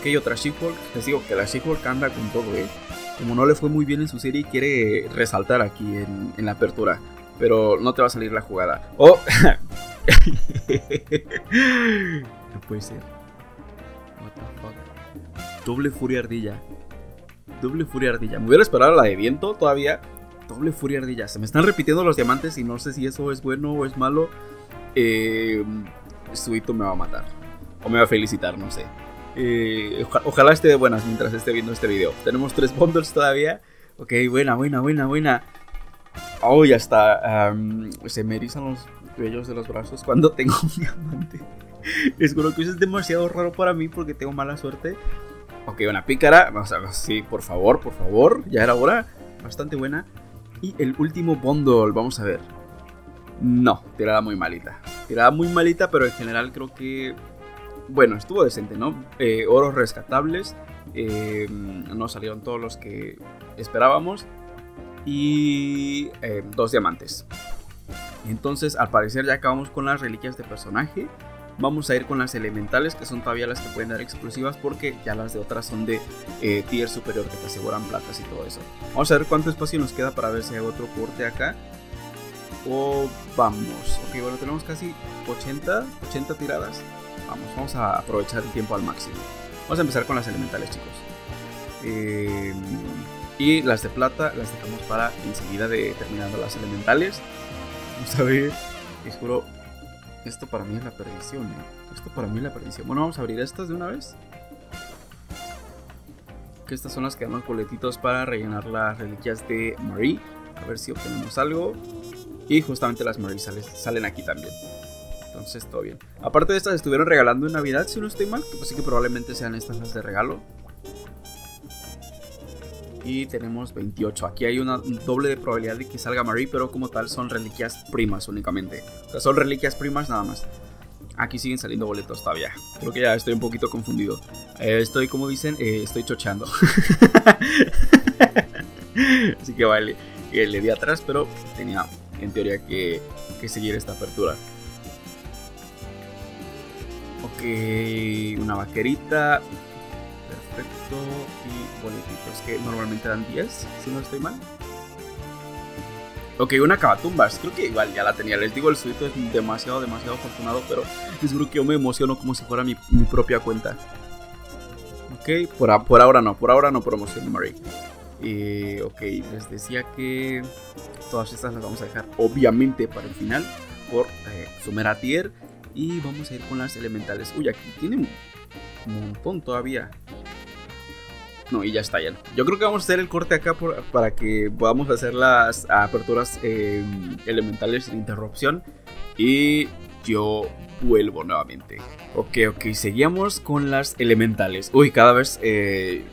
Ok, otra She-Hulk. Les digo que la She-Hulk anda con todo, Como no le fue muy bien en su serie, quiere resaltar aquí en la apertura. Pero no te va a salir la jugada. ¡Oh! No puede ser. What the fuck. Doble furia ardilla. Doble furia ardilla. Me hubiera esperado la de viento todavía. Doble furia ardilla. Se me están repitiendo los diamantes y no sé si eso es bueno o es malo. Suito me va a matar. O me va a felicitar, no sé. Ojalá esté de buenas mientras esté viendo este video. Tenemos 3 bundles todavía. Ok, buena, buena, buena, buena. Oh, ya está. Se me erizan los vellos de los brazos cuando tengo un diamante. Les juro que eso es demasiado raro para mí porque tengo mala suerte. Ok, una pícara. Vamos a ver. Sí, por favor, por favor. Ya era hora. Bastante buena. Y el último bundle, vamos a ver. No, tirada muy malita. Tirada muy malita, pero en general creo que... Bueno, estuvo decente, ¿no? Oros rescatables. No salieron todos los que esperábamos. Y 2 diamantes. Entonces, al parecer ya acabamos con las reliquias de personaje. Vamos a ir con las elementales, que son todavía las que pueden dar exclusivas, porque ya las de otras son de tier superior, que te aseguran platas y todo eso. Vamos a ver cuánto espacio nos queda para ver si hay otro corte acá. O vamos. Ok, bueno, tenemos casi 80 tiradas. Vamos a aprovechar el tiempo al máximo. Vamos a empezar con las elementales, chicos. Y las de plata las dejamos para enseguida de terminando las elementales. Vamos a ver, les juro... Esto para mí es la perdición, Esto para mí es la perdición. Bueno, vamos a abrir estas de una vez. Que estas son las que dan los boletitos para rellenar las reliquias de Marie. A ver si obtenemos algo. Y justamente las Marie salen aquí también. Entonces todo bien. Aparte de estas estuvieron regalando en Navidad, si no estoy mal. Así que probablemente sean estas las de regalo. Y tenemos 28. Aquí hay una doble de probabilidad de que salga Marie, pero como tal son reliquias primas únicamente. O sea, son reliquias primas nada más. Aquí siguen saliendo boletos todavía. Creo que ya estoy un poquito confundido. Estoy, como dicen, estoy chocheando. Así que vale, le di atrás, pero tenía en teoría que seguir esta apertura. Ok, una vaquerita. Perfecto, y boletitos que normalmente dan 10, si no estoy mal. Ok, una cabatumbas, creo que igual ya la tenía. Les digo, el Suito es demasiado, demasiado afortunado, pero seguro que yo me emociono como si fuera mi propia cuenta. Ok, por ahora no promociono Marie. Ok, les decía que todas estas las vamos a dejar obviamente para el final, por su mera tier. Y vamos a ir con las elementales. Uy, aquí tienen un montón todavía. No, y ya está, ya. Yo creo que vamos a hacer el corte acá para que podamos hacer las aperturas elementales sin interrupción. Y yo vuelvo nuevamente. Ok, seguíamos con las elementales. Uy, cada vez que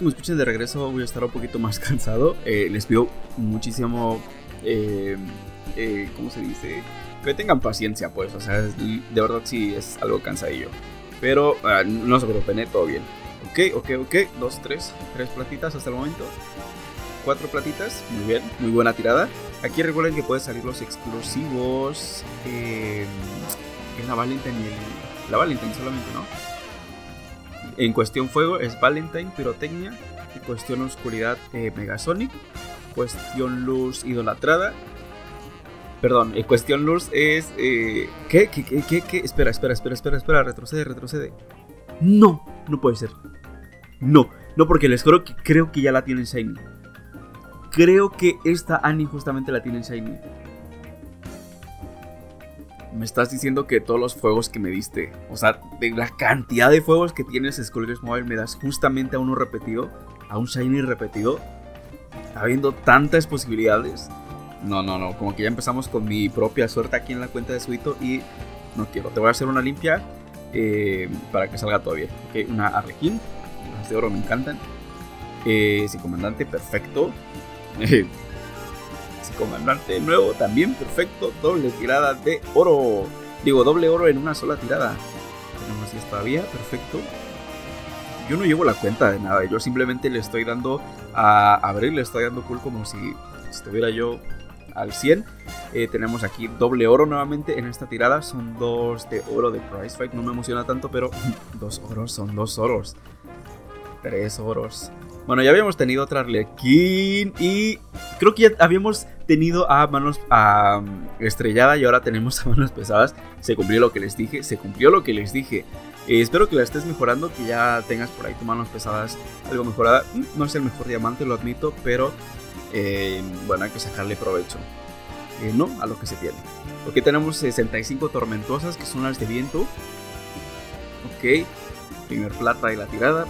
me escuchen de regreso voy a estar un poquito más cansado. Les pido muchísimo... ¿cómo se dice? Que tengan paciencia, pues. O sea, de verdad sí es algo cansadillo. Pero no se preocupen, todo bien. Ok, 3 platitas hasta el momento. 4 platitas, muy bien, muy buena tirada. Aquí recuerden que pueden salir los exclusivos en la Valentine y la Valentine solamente, ¿no? En cuestión fuego es Valentine, pirotecnia. En cuestión oscuridad, Megasonic. Cuestión luz, idolatrada. Perdón, cuestión luz es... ¿Qué? Espera, retrocede. No puede ser. No, porque les juro que creo que ya la tienen Shiny. Creo que esta Annie justamente la tiene en shiny. Me estás diciendo que todos los fuegos que me diste, o sea, de la cantidad de fuegos que tienes Skullgirls Mobile, me das justamente a uno repetido, a un shiny repetido, habiendo tantas posibilidades. No, no, no, como que ya empezamos con mi propia suerte aquí en la cuenta de Suito y no quiero. Te voy a hacer una limpia para que salga todo bien. Ok, una arlequín, las de oro me encantan. Sin comandante, perfecto. Comandante nuevo también, perfecto. Doble tirada de oro. Digo, doble oro en una sola tirada. Tenemos esta vía, perfecto. Yo no llevo la cuenta de nada. Yo simplemente le estoy dando a abrir, le estoy dando cool como si estuviera yo al 100. Tenemos aquí doble oro nuevamente en esta tirada. Son 2 de oro de prize fight. No me emociona tanto, pero 2 oros son 2 oros. 3 oros. Bueno, ya habíamos tenido otra arlequín y creo que ya habíamos tenido a manos estrellada y ahora tenemos a manos pesadas. Se cumplió lo que les dije, se cumplió lo que les dije. Espero que la estés mejorando, que ya tengas por ahí tus manos pesadas algo mejorada. No es el mejor diamante, lo admito, pero bueno, hay que sacarle provecho. No, a lo que se tiene. Ok, tenemos 65 tormentosas que son las de viento. Ok. Primer plata de la tirada,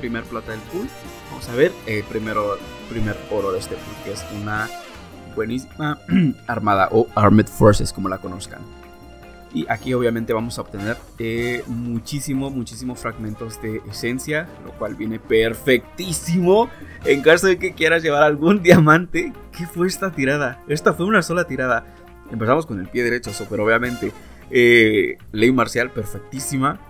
primer plata del pool. Vamos a ver, primer oro de este pool, que es una buenísima armada o Armed Forces, como la conozcan. Y aquí obviamente vamos a obtener muchísimos fragmentos de esencia, lo cual viene perfectísimo en caso de que quieras llevar algún diamante. ¿Qué fue esta tirada? Esta fue una sola tirada. Empezamos con el pie derecho, pero obviamente ley marcial perfectísima.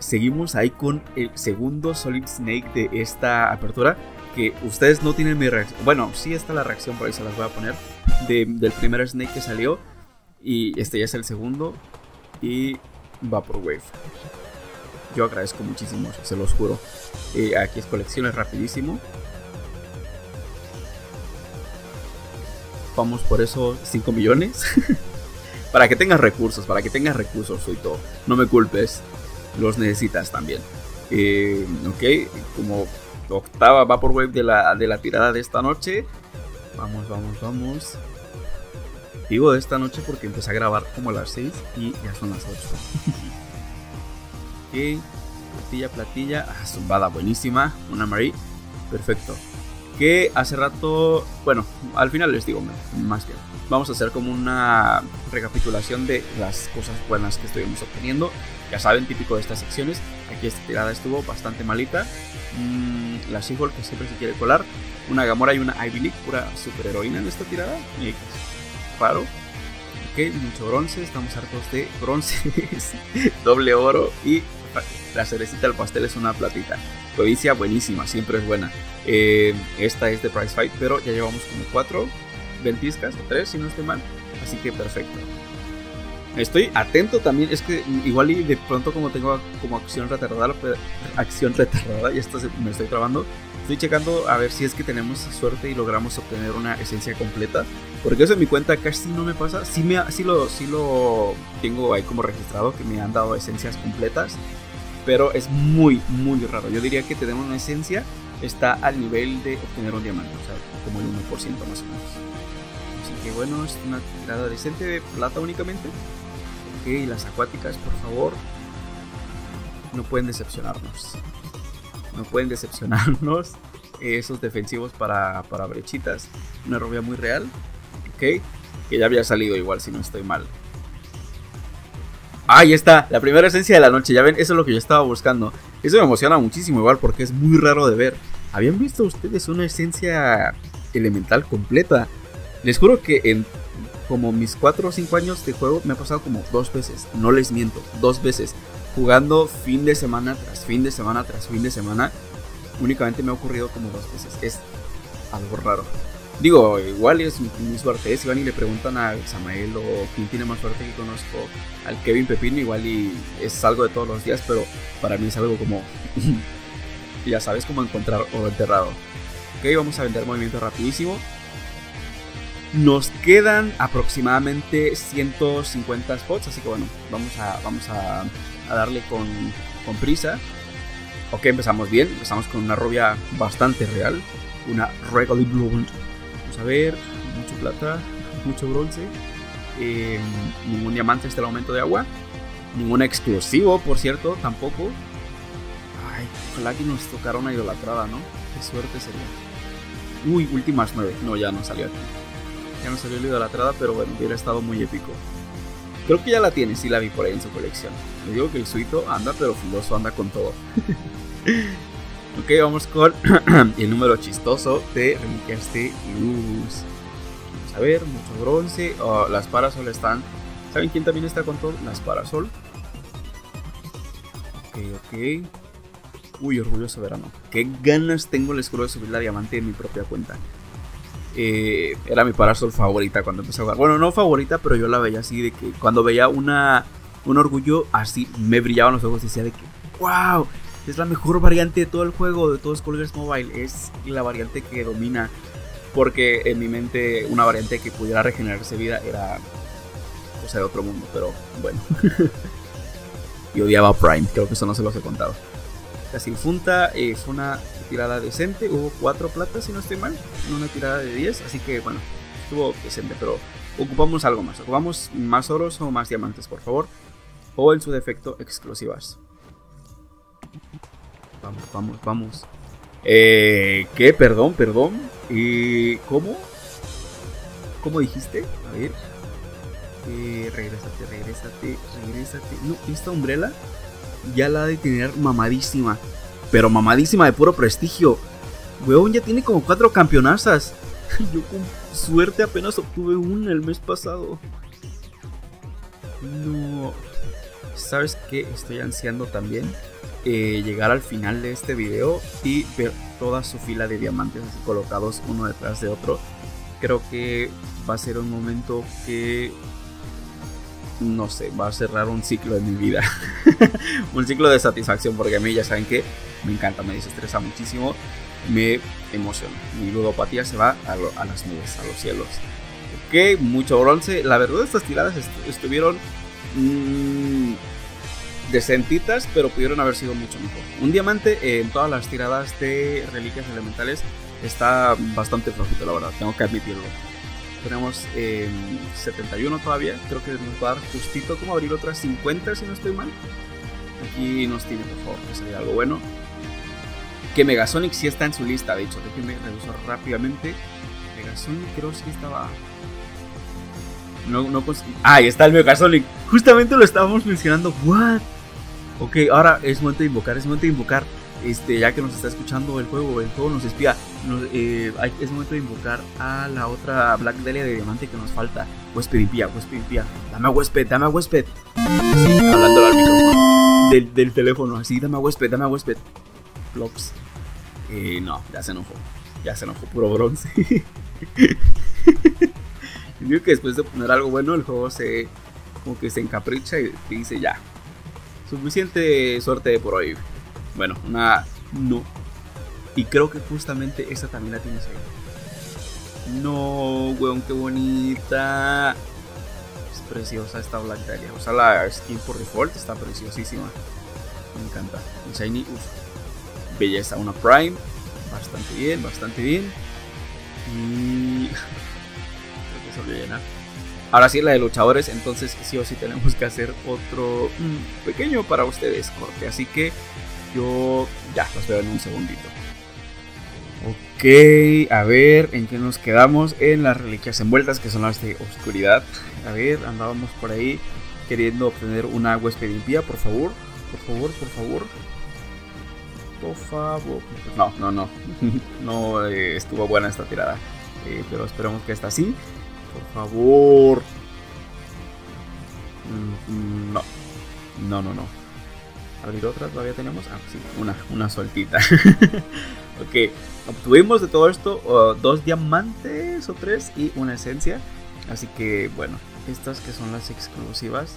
Seguimos ahí con el segundo Solid Snake de esta apertura, que ustedes no tienen mi reacción. Bueno, sí está la reacción, por ahí se las voy a poner, del primer Snake que salió. Y este ya es el segundo. Y Vaporwave. Yo agradezco muchísimo, se los juro. Aquí es colecciones rapidísimo. Vamos por esos 5 millones. Para que tengas recursos, soy todo. No me culpes. Los necesitas también. Ok, como octava Vaporwave de la tirada de esta noche. Vamos. Digo de esta noche porque empecé a grabar como a las 6 y ya son las 8. Ok, platilla. Ah, zumbada buenísima. Una Marie. Perfecto. Que hace rato, bueno, al final les digo más bien. Vamos a hacer como una recapitulación de las cosas buenas que estuvimos obteniendo. Ya saben, típico de estas secciones. Aquí esta tirada estuvo bastante malita. La She-Hulk que siempre se quiere colar. Una Gamora y una Ivy League, pura superheroína en esta tirada. Y paro. Ok, mucho bronce. Estamos hartos de bronces. Doble oro. Y la cerecita del pastel es una platita. Codicia buenísima, siempre es buena. Esta es de Price Fight, pero ya llevamos como 4 ventiscas o 3 si no estoy mal. Así que perfecto. Estoy atento también, es que igual y de pronto como tengo como acción retardada, y esto me estoy trabando. Estoy checando a ver si es que tenemos suerte y logramos obtener una esencia completa. Porque eso en mi cuenta casi no me pasa. Sí lo tengo ahí como registrado, que me han dado esencias completas. Pero es muy, muy raro. Yo diría que tenemos una esencia, está al nivel de obtener un diamante, o sea, como el 1% más o menos. Así que bueno, es una tirada decente de plata únicamente. Ok, las acuáticas, por favor, no pueden decepcionarnos. No pueden decepcionarnos. Esos defensivos para brechitas. Una rubia muy real. Ok, que ya había salido igual si no estoy mal. Ahí está, la primera esencia de la noche. Ya ven, eso es lo que yo estaba buscando. Eso me emociona muchísimo igual porque es muy raro de ver. ¿Habían visto ustedes una esencia elemental completa? Les juro que en como mis 4 o 5 años de juego me ha pasado como 2 veces. No les miento, 2 veces. Jugando fin de semana tras fin de semana tras fin de semana. Únicamente me ha ocurrido como 2 veces. Es algo raro. Digo, igual es mi suerte. Si van y le preguntan a Samael o quien tiene más suerte que conozco, al Kevin Pepino, igual y es algo de todos los días, pero para mí es algo como, ya sabes, como encontrar oro enterrado. Ok, vamos a vender movimiento rapidísimo. Nos quedan aproximadamente 150 spots, así que bueno, vamos a darle con prisa. Ok, empezamos bien, empezamos con una rubia bastante real. una Regal Blonde. Vamos a ver, mucho plata, mucho bronce, ningún diamante hasta el aumento de agua, ningún exclusivo, por cierto, tampoco. Ay, ojalá que nos tocara una idolatrada, ¿no? Qué suerte sería. Uy, últimas 9. No, ya no salió aquí. Ya no salió la idolatrada, pero bueno, hubiera estado muy épico. Creo que ya la tiene, sí la vi por ahí en su colección. Le digo que el Suito anda, pero filoso anda con todo. Ok, vamos con el número chistoso de Reliquias de Luz. Vamos a ver, mucho bronce. Oh, las Parasoul están... ¿Saben quién también está con todo? Las Parasoul. Ok, ok. Uy, Orgullo Soberano. Qué ganas tengo, les juro, de subir la diamante en mi propia cuenta. Era mi Parasoul favorita cuando empecé a jugar. Bueno, no favorita, pero yo la veía así de que cuando veía un Orgullo así, me brillaban los ojos y decía de que ¡wow! Es la mejor variante de todo el juego, de todo Skullgirls Mobile. Es la variante que domina. Porque en mi mente una variante que pudiera regenerarse vida era cosa de otro mundo, pero bueno. Y odiaba a Prime, creo que eso no se los he contado. La Sinfunta fue una tirada decente, hubo 4 platas si no estoy mal, en una tirada de 10, así que bueno, estuvo decente, pero ocupamos algo más. Ocupamos más oros o más diamantes, por favor, o en su defecto exclusivas. Vamos, vamos, vamos. ¿Qué? Perdón, perdón. ¿Cómo? ¿Cómo dijiste? A ver. Regrésate, regrésate, regrésate. No, esta umbrella ya la ha de tener mamadísima. Pero mamadísima de puro prestigio. Weón, ya tiene como 4 campeonazas. Yo con suerte apenas obtuve una el mes pasado. No. ¿Sabes qué? Estoy ansiando también llegar al final de este video y ver toda su fila de diamantes así colocados uno detrás de otro. Creo que va a ser un momento que, no sé, va a cerrar un ciclo de mi vida. Un ciclo de satisfacción, porque a mí ya saben que me encanta, me desestresa muchísimo, me emociona. Mi ludopatía se va a las nubes, a los cielos. Ok, mucho bronce. La verdad estas tiradas estuvieron... decentitas, pero pudieron haber sido mucho mejor. Un diamante en todas las tiradas de reliquias elementales está bastante flojito, la verdad, tengo que admitirlo. Tenemos 71 todavía, creo que nos va a dar justito como abrir otras 50 si no estoy mal. Aquí nos tiene, por favor, que sería algo bueno. Que Megasonic sí está en su lista, de hecho, déjenme revisar rápidamente. Megasonic creo que estaba... No conseguí. Ah, ahí está el Megasonic. Justamente lo estábamos mencionando. What? Ok, ahora es momento de invocar, es momento de invocar. Ya que nos está escuchando el juego nos espía. Es momento de invocar a la otra Black Dahlia de diamante que nos falta. Huésped impía, huésped impía. Dame a huésped, dame a huésped. Sí, hablándole al micrófono del teléfono, así, dame a huésped, dame a huésped. Plops. No, ya se enojó. Ya se enojó, puro bronce. Digo que después de poner algo bueno, el juego se como que se encapricha y te dice ya. Suficiente suerte por hoy. Bueno, una no. Y creo que justamente esta también la tienes ahí. No, weón, qué bonita. Es preciosa esta Black Dahlia. O sea, la skin por default está preciosísima. Me encanta. El shiny, uff. Belleza, una Prime. Bastante bien, bastante bien. Y... ahora sí, la de luchadores, entonces sí o sí tenemos que hacer otro pequeño para ustedes corte, así que yo ya los veo en un segundito. Ok, a ver, ¿en qué nos quedamos? En las reliquias envueltas, que son las de oscuridad. A ver, andábamos por ahí queriendo obtener una huésped impía, por favor, por favor, por favor. Por favor. No. No estuvo buena esta tirada, pero esperemos que esta sí. Por favor. No. No. ¿Abrir otra? ¿Todavía tenemos? Ah, sí. Una sueltita. Ok. Obtuvimos de todo esto 2 diamantes o 3 y una esencia. Así que, bueno. Estas que son las exclusivas.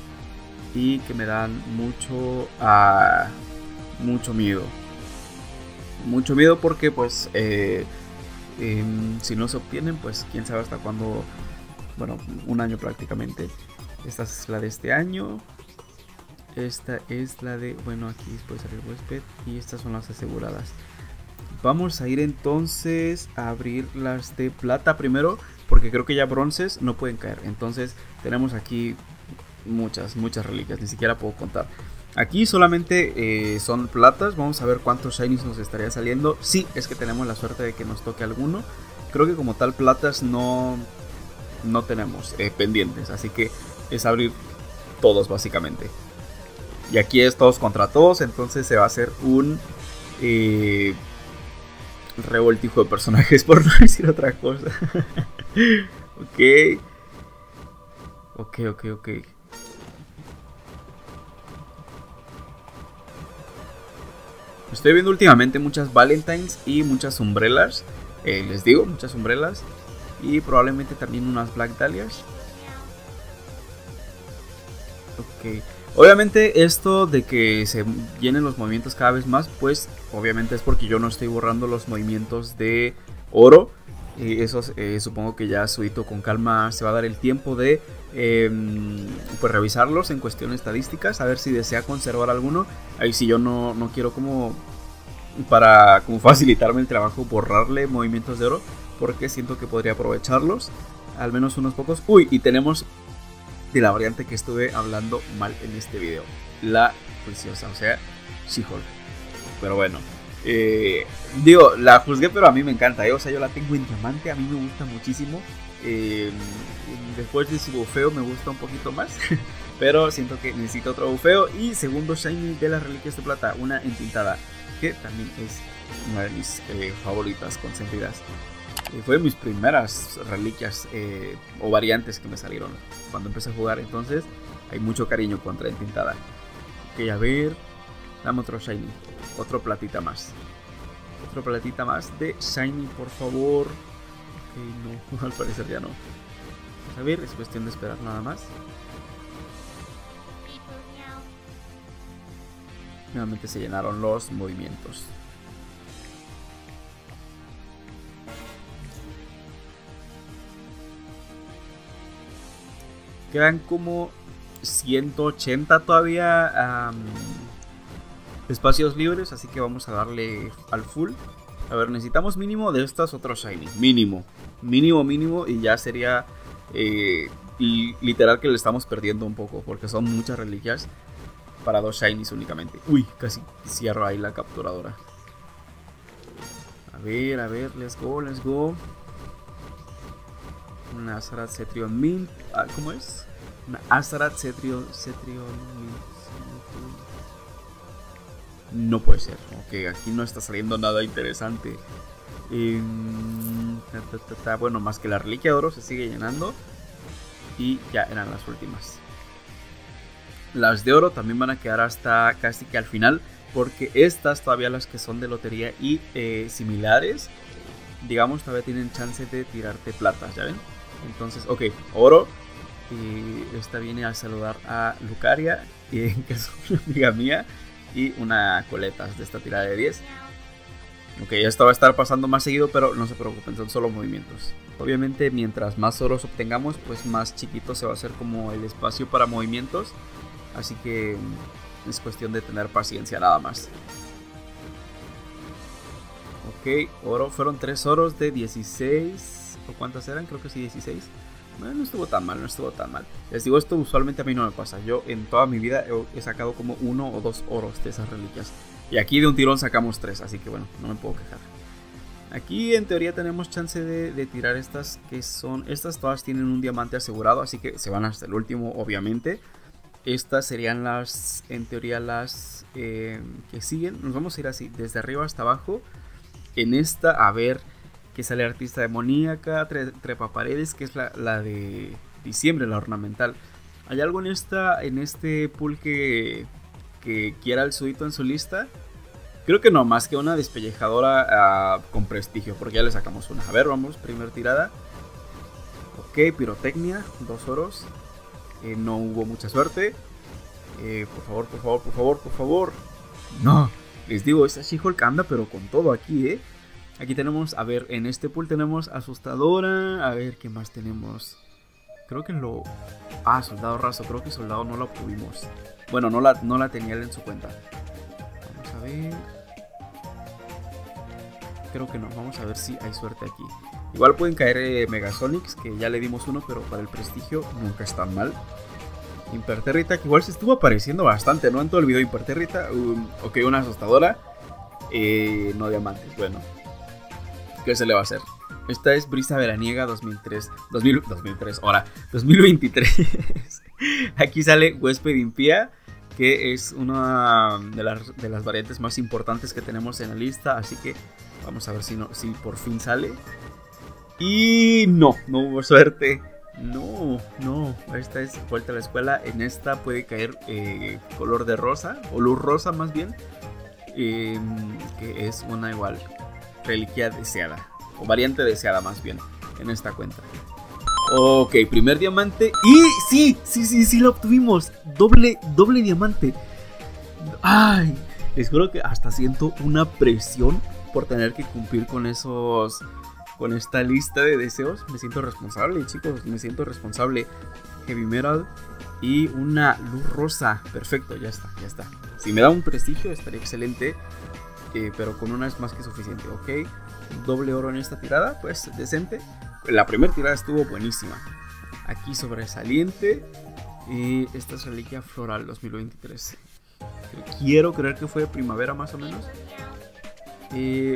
Y que me dan mucho... mucho miedo. Mucho miedo porque, pues... si no se obtienen, pues quién sabe hasta cuándo... Bueno, un año prácticamente. Esta es la de este año. Esta es la de... Bueno, aquí puede salir huésped. Y estas son las aseguradas. Vamos a ir entonces a abrir las de plata primero, porque creo que ya bronces no pueden caer. Entonces tenemos aquí muchas reliquias, ni siquiera puedo contar. Aquí solamente son platas. Vamos a ver cuántos shinies nos estaría saliendo. Sí, es que tenemos la suerte de que nos toque alguno. Creo que como tal platas no tenemos pendientes, así que es abrir todos básicamente. Y aquí es todos contra todos, entonces se va a hacer un revoltijo de personajes, por no decir otra cosa. Ok. Estoy viendo últimamente muchas Valentines y muchas Umbrellas. Les digo, muchas Umbrellas. Y probablemente también unas Black Dahlias. Ok. Obviamente esto de que se llenen los movimientos cada vez más, pues obviamente es porque yo no estoy borrando los movimientos de oro. Esos supongo que ya Suito con calma se va a dar el tiempo de pues revisarlos en cuestiones estadísticas, a ver si desea conservar alguno. Ahí sí yo no quiero como para como facilitarme el trabajo borrarle movimientos de oro, porque siento que podría aprovecharlos, al menos unos pocos. Uy, y tenemos de la variante que estuve hablando mal en este video, la preciosa, o sea, She-Hulk. Pero bueno, digo, la juzgué, pero a mí me encanta, o sea, yo la tengo en diamante, a mí me gusta muchísimo. Después de su bufeo me gusta un poquito más, pero siento que necesito otro bufeo. Y segundo shiny de las reliquias de plata, una entintada, que también es una de mis favoritas consentidas. Fue de mis primeras reliquias o variantes que me salieron cuando empecé a jugar, entonces hay mucho cariño contra entintada. Ok, a ver, dame otro shiny, otro platita más de shiny, por favor. Ok, no, al parecer ya no. A ver, es cuestión de esperar nada más. Nuevamente se llenaron los movimientos. Quedan como 180 todavía espacios libres, así que vamos a darle al full. A ver, necesitamos mínimo de estas otros shiny, mínimo, y ya sería literal que le estamos perdiendo un poco, porque son muchas reliquias para dos shinies únicamente. Uy, casi cierro ahí la capturadora. A ver, let's go. Una Azarat Cetrion Mint. ¿Cómo es? Una Azarat Cetrion Mint. No puede ser. Ok, aquí no está saliendo nada interesante. Bueno, más que la reliquia de oro se sigue llenando. Y ya eran las últimas. Las de oro también van a quedar hasta casi que al final, porque estas todavía, las que son de lotería y similares, digamos, todavía tienen chance de tirarte platas, ¿ya ven? Entonces, ok, oro. Y esta viene a saludar a Lucaria, que es una amiga mía. Y una coletas de esta tirada de 10. Ok, esta va a estar pasando más seguido, pero no se preocupen, son solo movimientos. Obviamente, mientras más oros obtengamos, pues más chiquito se va a hacer como el espacio para movimientos. Así que es cuestión de tener paciencia nada más. Ok, oro, fueron 3 oros de 16, ¿o cuántas eran? Creo que sí, 16. Bueno, no estuvo tan mal. Les digo, esto usualmente a mí no me pasa. Yo en toda mi vida he sacado como 1 o 2 oros de esas reliquias. Y aquí de un tirón sacamos 3, así que bueno, no me puedo quejar. Aquí en teoría tenemos chance de tirar estas que son... Estas todas tienen un diamante asegurado, así que se van hasta el último, obviamente. Estas serían las, en teoría, las que siguen. Nos vamos a ir así, desde arriba hasta abajo. En esta, a ver, que sale Artista Demoníaca, Trepaparedes, que es la de diciembre, la ornamental. ¿Hay algo en este pool que quiera el Suito en su lista? Creo que no, más que una despellejadora con prestigio, porque ya le sacamos una. A ver, vamos, primer tirada. Ok, pirotecnia, 2 oros. No hubo mucha suerte. Por favor. No. Les digo, esta She-Hulk anda pero con todo aquí, Aquí tenemos, a ver, en este pool tenemos Asustadora. A ver, ¿qué más tenemos? Creo que lo... Ah, Soldado Raso, creo que Soldado no la obtuvimos. Bueno, no la tenía él en su cuenta. Vamos a ver. creo que no. Vamos a ver si hay suerte aquí. Igual pueden caer Megasonics, que ya le dimos uno, pero para el prestigio nunca está mal. Imperterrita, que igual se estuvo apareciendo bastante, ¿no? En todo el video Imperterrita. Ok, una asustadora. No diamantes, bueno. ¿Qué se le va a hacer? Esta es Brisa Veraniega 2023. Aquí sale Huésped Impía, que es una de las variantes más importantes que tenemos en la lista. Así que vamos a ver si por fin sale. Y no hubo suerte. No, esta es Vuelta a la Escuela. En esta puede caer Color de Rosa, o Luz Rosa más bien, que es una igual reliquia deseada, o variante deseada más bien, en esta cuenta. Ok, primer diamante. Y sí lo obtuvimos. Doble diamante. Ay, les juro que hasta siento una presión por tener que cumplir con esos... con esta lista de deseos. Me siento responsable, chicos, me siento responsable. Heavy Metal y una Luz Rosa. Perfecto, ya está. Si me da un prestigio estaría excelente, pero con una es más que suficiente. Ok, doble oro en esta tirada, pues decente. La primera tirada estuvo buenísima. Aquí sobresaliente. Y esta es Reliquia Floral 2023. Quiero creer que fue primavera más o menos.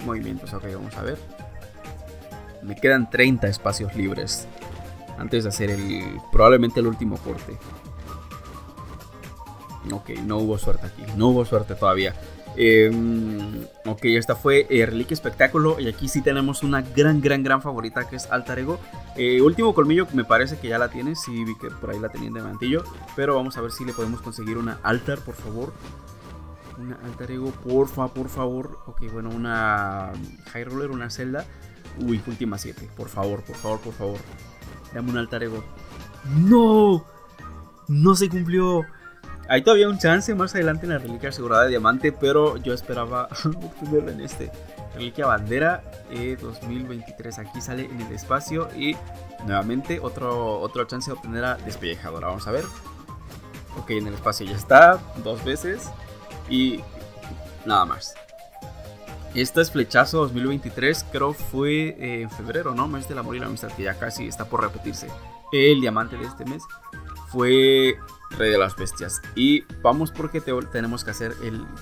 Movimientos, ok, vamos a ver. Me quedan 30 espacios libres antes de hacer probablemente el último corte. Ok, no hubo suerte aquí. No hubo suerte todavía. Ok, esta fue Reliquia Espectáculo. Y aquí sí tenemos una gran favorita, que es Alter Ego. Último Colmillo, me parece que ya la tiene. Sí, vi que por ahí la tenían de mantillo. Pero vamos a ver si le podemos conseguir una altar, por favor. Una Alter Ego, por favor. Ok, bueno, una High Roller, una Zelda. Uy, última 7, por favor. Dame un Alter Ego. ¡No! No se cumplió. Hay todavía un chance más adelante en la Reliquia Asegurada de Diamante, pero yo esperaba obtenerlo en este. Reliquia Bandera 2023. Aquí sale en el espacio y nuevamente otra chance de obtener a Despellejadora. Vamos a ver. Ok, en el espacio ya está, 2 veces y nada más. Esta es Flechazo 2023, creo fue en febrero, ¿no? Mes del Amor y la Amistad, que ya casi está por repetirse. El diamante de este mes fue Rey de las Bestias. Y vamos porque tenemos que hacer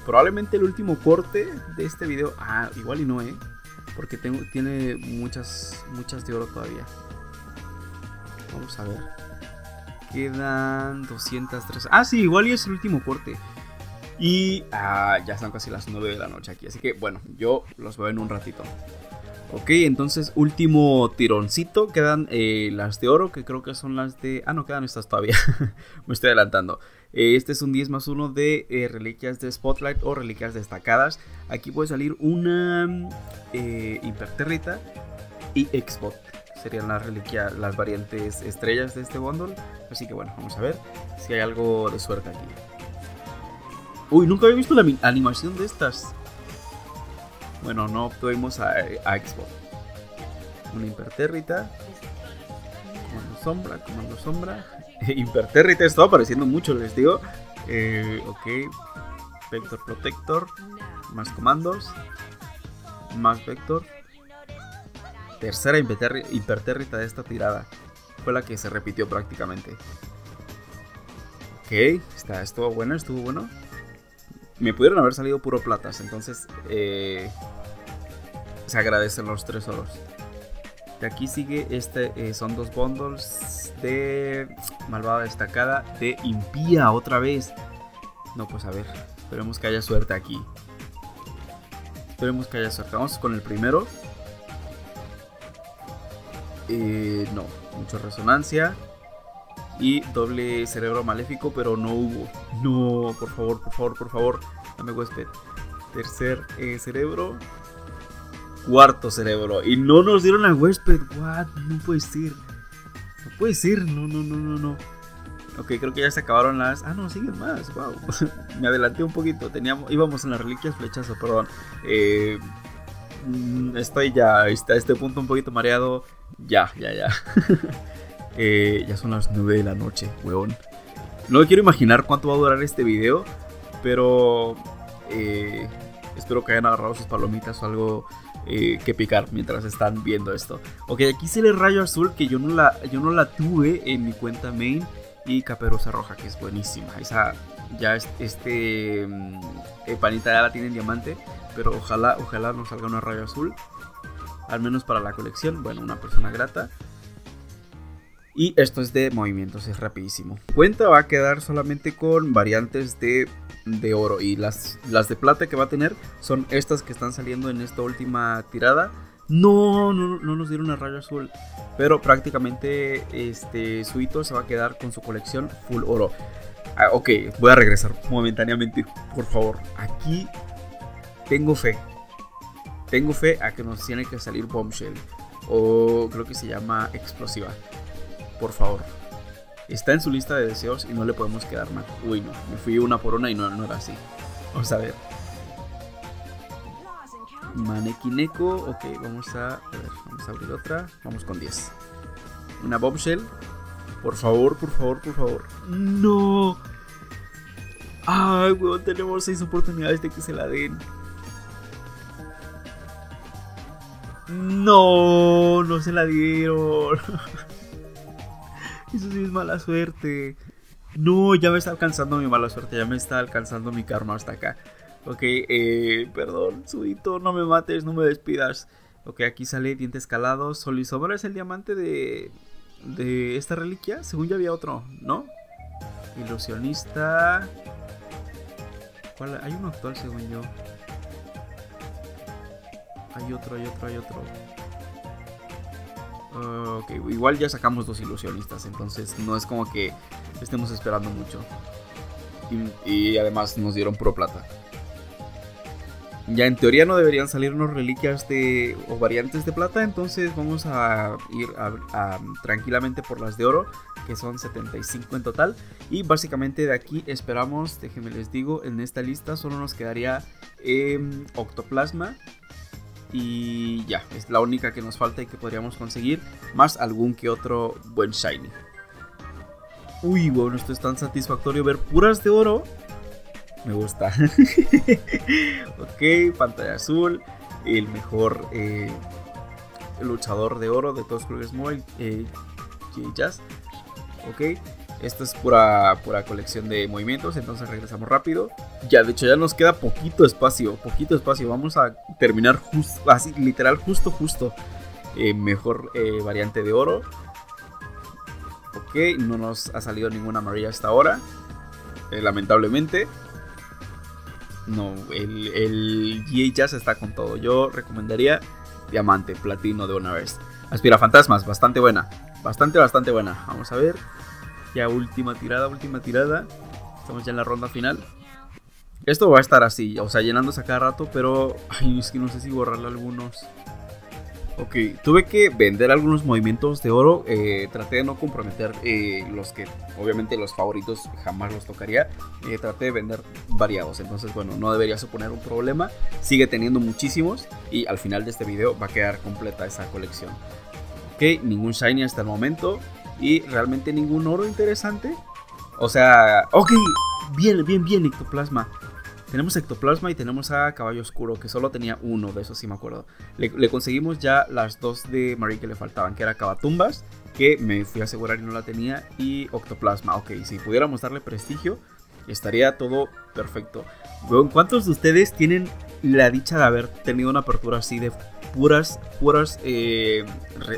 probablemente el último corte de este video. Ah, igual y no, ¿eh? Porque tiene muchas de oro todavía. Vamos a ver. Quedan 203. Ah, sí, igual y es el último corte. Y ya están casi las 9 de la noche aquí. Así que bueno, yo los veo en un ratito. Ok, entonces último tironcito. Quedan las de oro, que creo que son las de... Ah, no, quedan estas todavía. Me estoy adelantando. Este es un 10+1 de reliquias de Spotlight o reliquias destacadas. Aquí puede salir una Imperterrita y Xbot. Serían las variantes estrellas de este bundle. Así que bueno, vamos a ver si hay algo de suerte aquí. Uy, nunca había visto la animación de estas. Bueno, no obtuvimos a Xbox. Una Imperterrita. Comando sombra. Imperterrita está apareciendo mucho, les digo. Ok. Vector Protector. Más comandos. Más Vector. Tercera Imperterrita de esta tirada. Fue la que se repitió prácticamente. Ok, estuvo bueno. Me pudieron haber salido puro platas, entonces se agradecen los 3 oros. De aquí sigue este, son 2 bundles de Malvada Destacada, de Impía otra vez. No, pues a ver, esperemos que haya suerte aquí. Esperemos que haya suerte. Vamos con el primero. No, mucha resonancia. Y doble cerebro maléfico, pero no hubo. No, por favor. Dame huésped. Tercer cerebro. Cuarto cerebro. Y no nos dieron a huésped. What? No puede ser. No. Ok, creo que ya se acabaron las... Ah, no, siguen más. Wow. Me adelanté un poquito. Íbamos en las reliquias Flechazo, perdón. Estoy ya a este punto un poquito mareado. Ya. Ya son las 9 de la noche, weón. No quiero imaginar cuánto va a durar este video, pero espero que hayan agarrado sus palomitas o algo que picar mientras están viendo esto. Ok, aquí sale Rayo Azul, que yo no la tuve en mi cuenta main, y Caperuza Roja, que es buenísima. Esa ya panita ya la tiene en diamante, pero ojalá nos salga una Rayo Azul, al menos para la colección. Bueno, una persona grata. Y esto es de movimientos, es rapidísimo. Cuenta va a quedar solamente con variantes de oro, y las de plata que va a tener son estas que están saliendo en esta última tirada. No nos dieron una Rayo Azul, pero prácticamente Suito se va a quedar con su colección full oro. Ok, voy a regresar momentáneamente, por favor. Aquí tengo fe. Tengo fe a que nos tiene que salir Bombshell, o creo que se llama Explosiva. Por favor. Está en su lista de deseos y no le podemos quedar mal. Uy, no, me fui una por una y no era así. Vamos a ver. Manekineko, ok, vamos a abrir otra. Vamos con 10. Una Bombshell. Por favor, por favor, por favor. ¡No! ¡Ay, weón! Tenemos 6 oportunidades de que se la den. ¡No! ¡No se la dieron! Eso sí es mala suerte. No, ya me está alcanzando mi mala suerte. Ya me está alcanzando mi karma hasta acá. Ok, perdón, Suito, no me mates, no me despidas. Ok, aquí sale Diente Escalado. Sol y Sombra es el diamante de esta reliquia. Según ya había otro, ¿no? Ilusionista. ¿Cuál? Hay uno actual, según yo. Hay otro. Ok, igual ya sacamos 2 ilusionistas, entonces no es como que estemos esperando mucho. Y además nos dieron puro plata. Ya en teoría no deberían salirnos reliquias o variantes de plata, entonces vamos a ir tranquilamente por las de oro, que son 75 en total. Y básicamente de aquí esperamos, déjenme les digo, en esta lista solo nos quedaría Octoplasma. Y ya, es la única que nos falta y que podríamos conseguir, más algún que otro buen shiny. Uy, bueno, esto es tan satisfactorio ver puras de oro. Me gusta. Ok, Pantalla Azul, el mejor luchador de oro de todos Skullgirls Mobile, Jazz. Ok, esto es pura colección de movimientos, entonces regresamos rápido. Ya, de hecho ya nos queda poquito espacio, vamos a terminar justo, así, literal, justo. Mejor variante de oro. Ok, no nos ha salido ninguna amarilla hasta ahora, lamentablemente. No, el GA Jazz está con todo. Yo recomendaría diamante, platino de una vez. Aspira Fantasmas, bastante buena, bastante buena. Vamos a ver, ya última tirada, estamos ya en la ronda final. Esto va a estar así, o sea, llenándose a cada rato, pero... Ay, es que no sé si borrarle algunos. Ok, tuve que vender algunos movimientos de oro. Traté de no comprometer los que... Obviamente los favoritos jamás los tocaría. Traté de vender variados, entonces bueno, no debería suponer un problema. Sigue teniendo muchísimos y al final de este video va a quedar completa esa colección. Ok, ningún shiny hasta el momento y realmente ningún oro interesante. O sea... Ok, bien, Ectoplasma. Tenemos Ectoplasma y tenemos a Caballo Oscuro, que solo tenía uno de esos, sí me acuerdo. Le conseguimos ya las 2 de Marie que le faltaban, que era Cabatumbas, que me fui a asegurar y no la tenía, y Octoplasma. Ok, si pudiéramos darle prestigio, estaría todo perfecto. Bueno, ¿cuántos de ustedes tienen la dicha de haber tenido una apertura así de puras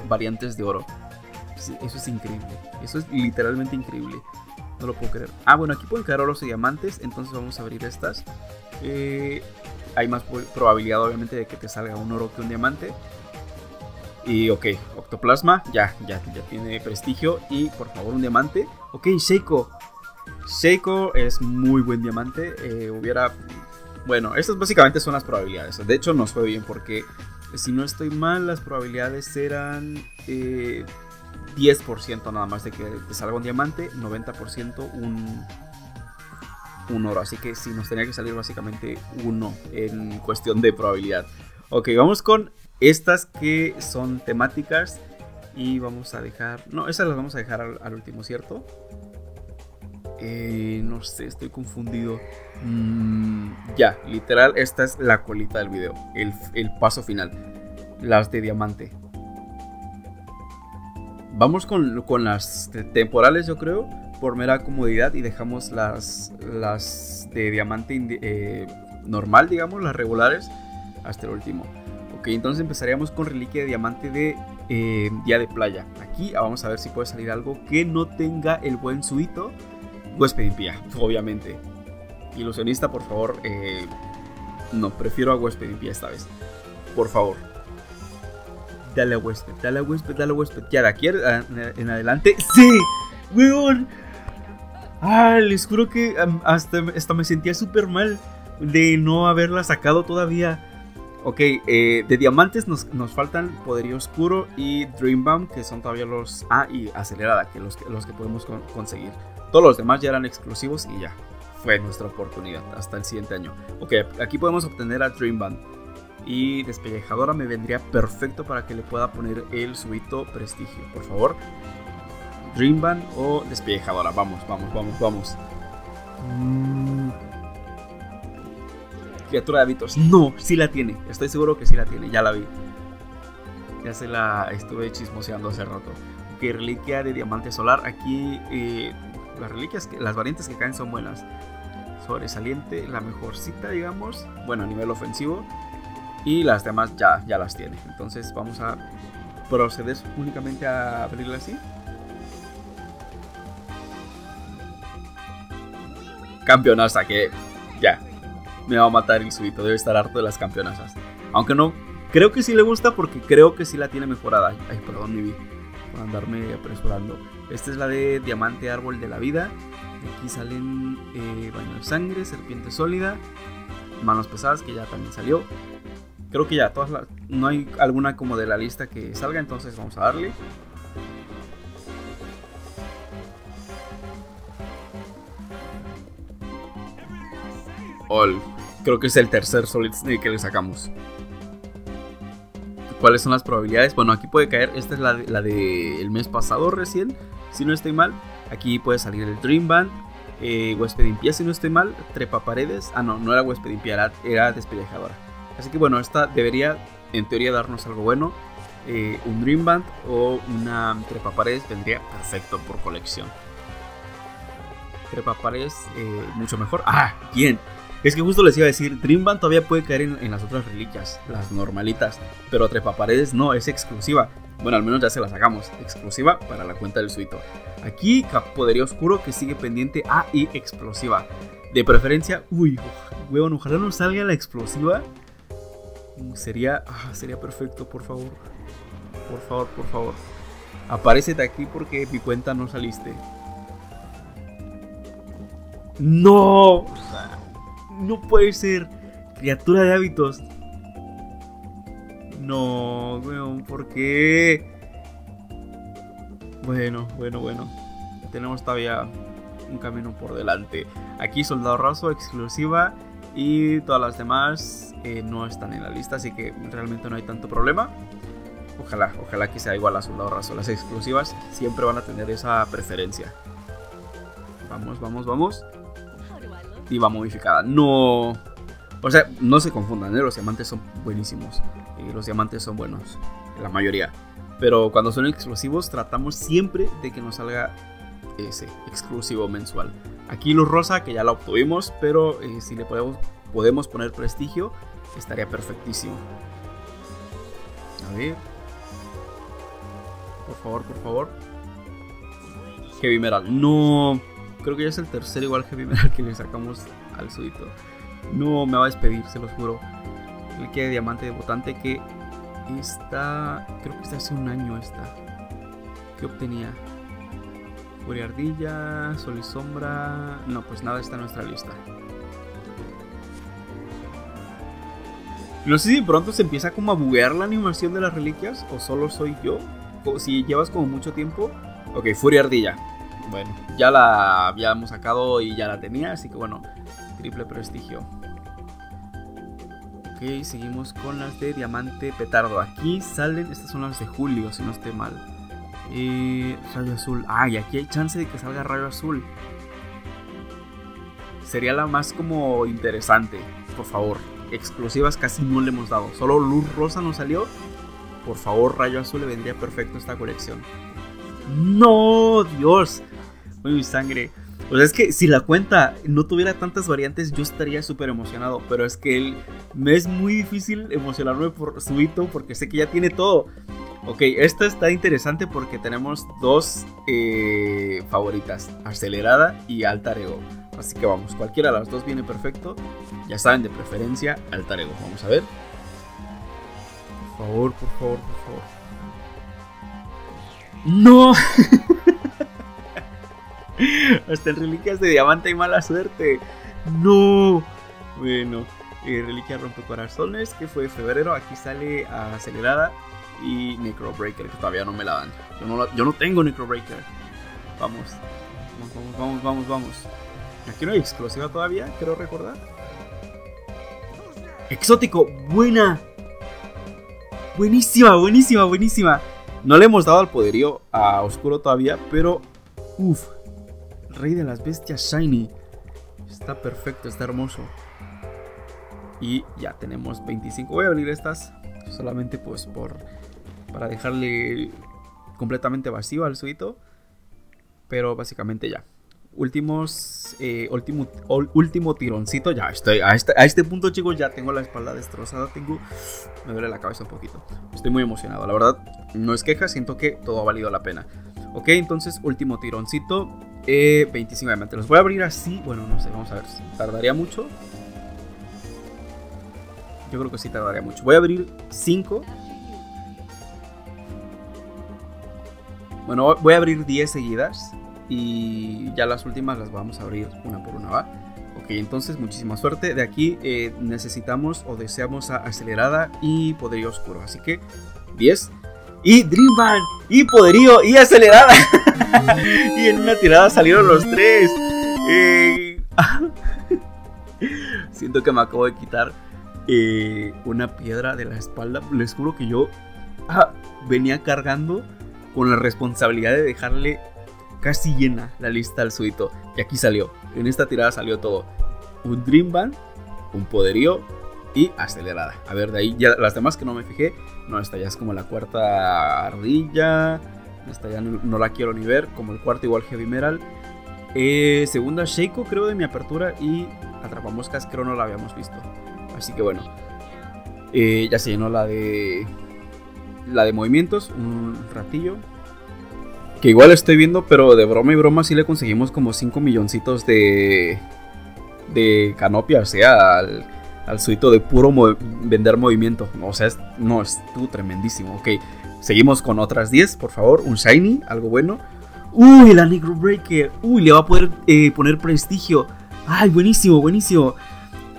variantes de oro? Eso es increíble, eso es literalmente increíble. No lo puedo creer. Ah, bueno, aquí pueden quedar oros y diamantes. Entonces vamos a abrir estas. Hay más probabilidad, obviamente, de que te salga un oro que un diamante. Y ok, Octoplasma. Ya tiene prestigio. Y por favor, un diamante. Ok, Shaco. Shaco es muy buen diamante. Hubiera... Bueno, estas básicamente son las probabilidades. De hecho, nos fue bien porque, si no estoy mal, las probabilidades eran... 10% nada más de que te salga un diamante, 90% un oro. Así que sí, nos tenía que salir básicamente uno en cuestión de probabilidad. Ok, vamos con estas que son temáticas. Y vamos a dejar... No, esas las vamos a dejar al último, ¿cierto? No sé, estoy confundido. ya, literal, esta es la colita del video, el paso final, las de diamante. Vamos con las temporales, yo creo, por mera comodidad, y dejamos las de diamante normal, digamos, las regulares, hasta el último. Ok, entonces empezaríamos con reliquia de diamante de día de playa. Aquí vamos a ver si puede salir algo que no tenga el buen Suito, huésped impía, obviamente. Ilusionista, por favor, no, prefiero a huésped impía esta vez, por favor. Dale a huésped, dale a huésped, dale a huésped. Y ahora aquí en adelante, ¡sí! ¡Weón! Ah, les juro que hasta me sentía súper mal de no haberla sacado todavía. Ok, de diamantes nos faltan Poderío Oscuro y Dream Bomb, que son todavía los... Ah, y Acelerada, que los que podemos conseguir. Todos los demás ya eran exclusivos y ya. Fue nuestra oportunidad hasta el siguiente año. Ok, aquí podemos obtener a Dream Bomb. Y Despellejadora me vendría perfecto para que le pueda poner el Suito Prestigio. Por favor, Dream Bomb o Despellejadora. Vamos, vamos, vamos, vamos. Criatura de hábitos, no, sí la tiene. Estoy seguro que sí la tiene, ya la vi. Ya se la estuve chismoseando hace rato. Ok, reliquia de diamante solar. Aquí las reliquias, las variantes que caen son buenas. Sobresaliente, la mejorcita, digamos. Bueno, a nivel ofensivo. Y las demás ya las tiene. Entonces vamos a proceder únicamente a abrirla así. Campeonasa, que ya me va a matar el Suito, debe estar harto de las campeonasas. Aunque no, creo que sí le gusta porque creo que sí la tiene mejorada. Ay, perdón, Nibi, por andarme apresurando. Esta es la de diamante árbol de la vida. Aquí salen baño de sangre, serpiente sólida, manos pesadas, que ya también salió. Creo que ya, no hay alguna como de la lista que salga, entonces vamos a darle. Creo que es el tercer Solid Snake que le sacamos. ¿Cuáles son las probabilidades? Bueno, aquí puede caer. Esta es la de el mes pasado recién, si no estoy mal. Aquí puede salir el Dream Band, huésped impía, si no estoy mal, trepa paredes. Ah, no, no era huésped impía, era despellejadora. Así que bueno, esta debería, en teoría, darnos algo bueno. Un Dream Band o una trepa paredes vendría perfecto por colección. Trepa paredes, mucho mejor. ¡Ah! Bien. Es que justo les iba a decir, Dream Band todavía puede caer en las otras reliquias, las normalitas, pero trepaparedes no, es exclusiva. Bueno, al menos ya se la sacamos, exclusiva para la cuenta del Suito. Aquí, Poderío Oscuro que sigue pendiente, y explosiva. De preferencia, uy, weón, ojalá no salga la explosiva. Sería perfecto, por favor. Por favor, por favor. Aparécete aquí porque mi cuenta no saliste. ¡No! No puede ser. Criatura de hábitos. No, weón, ¿por qué? Bueno. Tenemos todavía un camino por delante. Aquí soldado raso, exclusiva. Y todas las demás no están en la lista, así que realmente no hay tanto problema. Ojalá que sea igual a soldado raso. Las exclusivas siempre van a tener esa preferencia. Vamos, vamos, vamos. Diva modificada, no. O sea, no se confundan, los diamantes son buenísimos. Los diamantes son buenos, la mayoría. Pero cuando son exclusivos, tratamos siempre de que nos salga ese exclusivo mensual. Aquí luz rosa, que ya la obtuvimos, pero si le podemos poner prestigio, estaría perfectísimo. A ver. Por favor, por favor. Heavy Metal, no. Creo que ya es el tercer igual Heavy Metal que le sacamos al Suito. No, me va a despedir, se los juro. Reliquia de diamante de votante, que está... Creo que está hace un año esta. ¿Qué obtenía? Furia ardilla, sol y sombra... No, pues nada está en nuestra lista. No sé si de pronto se empieza como a buguear la animación de las reliquias, o solo soy yo, o si llevas como mucho tiempo. Ok, furia ardilla. Bueno, ya la habíamos sacado y ya la tenía, así que bueno, triple prestigio. Ok, seguimos con las de diamante petardo. Aquí salen, estas son las de julio, si no estoy mal. Rayo azul. Y aquí hay chance de que salga rayo azul. Sería la más como interesante. por favor. Explosivas casi no le hemos dado, solo luz rosa nos salió. Por favor, rayo azul, le vendría perfecto esta colección. ¡No! ¡Dios! Uy, mi sangre. O sea, es que si la cuenta no tuviera tantas variantes, yo estaría súper emocionado. Pero es que me es muy difícil emocionarme por Suito, porque sé que ya tiene todo. Ok, esta está interesante porque tenemos dos favoritas, acelerada y alter ego. Así que vamos, cualquiera de las dos viene perfecto. Ya saben, de preferencia, alter ego. Vamos a ver. Por favor, por favor, por favor. ¡No! Hasta en reliquias de diamante hay mala suerte. ¡No! Bueno, reliquia rompecorazones, que fue de febrero. Aquí sale acelerada y Necrobreaker, que todavía no me la dan. Yo no tengo Necrobreaker. Vamos, vamos, vamos, vamos, vamos. Aquí no hay exclusiva todavía, creo recordar. ¡Exótico! ¡Buena! Buenísima, buenísima, buenísima. No le hemos dado al poderío a oscuro todavía, pero uff, rey de las bestias shiny. Está perfecto, está hermoso. Y ya tenemos 25. Voy a abrir estas solamente pues para dejarle completamente vacío al Suito. Pero básicamente ya. Último tironcito. Ya estoy a este punto, chicos. Ya tengo la espalda destrozada. Me duele la cabeza un poquito. Estoy muy emocionado, la verdad. No es queja, siento que todo ha valido la pena. Ok, entonces último tironcito, 25 de diamante. Los voy a abrir así. Bueno, no sé, vamos a ver. ¿Tardaría mucho? Yo creo que sí tardaría mucho. Voy a abrir 5. Bueno, voy a abrir 10 seguidas. Y ya las últimas las vamos a abrir una por una, ¿va? Ok, entonces muchísima suerte. De aquí necesitamos o deseamos a acelerada y poderío oscuro. Así que 10. Y Dream Band, y poderío, y acelerada. Y en una tirada salieron los tres. Siento que me acabo de quitar una piedra de la espalda. Les juro que yo venía cargando con la responsabilidad de dejarle casi llena la lista al Suito. Y aquí salió, en esta tirada salió todo. Un Dream Band, un poderío y acelerada. A ver, de ahí, ya las demás que no me fijé. No, esta ya es como la cuarta ardilla. Esta ya no la quiero ni ver. Como el cuarto igual Heavy Metal. Segunda Shaco creo de mi apertura. Y atrapamoscas creo no la habíamos visto. Así que bueno. Ya se llenó la de movimientos. Un ratillo. Que igual estoy viendo, pero de broma y broma sí le conseguimos como 5 milloncitos de canopia, o sea, al Suito de puro vender movimiento. O sea, no, estuvo tremendísimo. Ok, seguimos con otras 10, por favor. Un shiny, algo bueno. Uy, la Negro Breaker. Uy, le va a poder poner prestigio. Ay, buenísimo, buenísimo.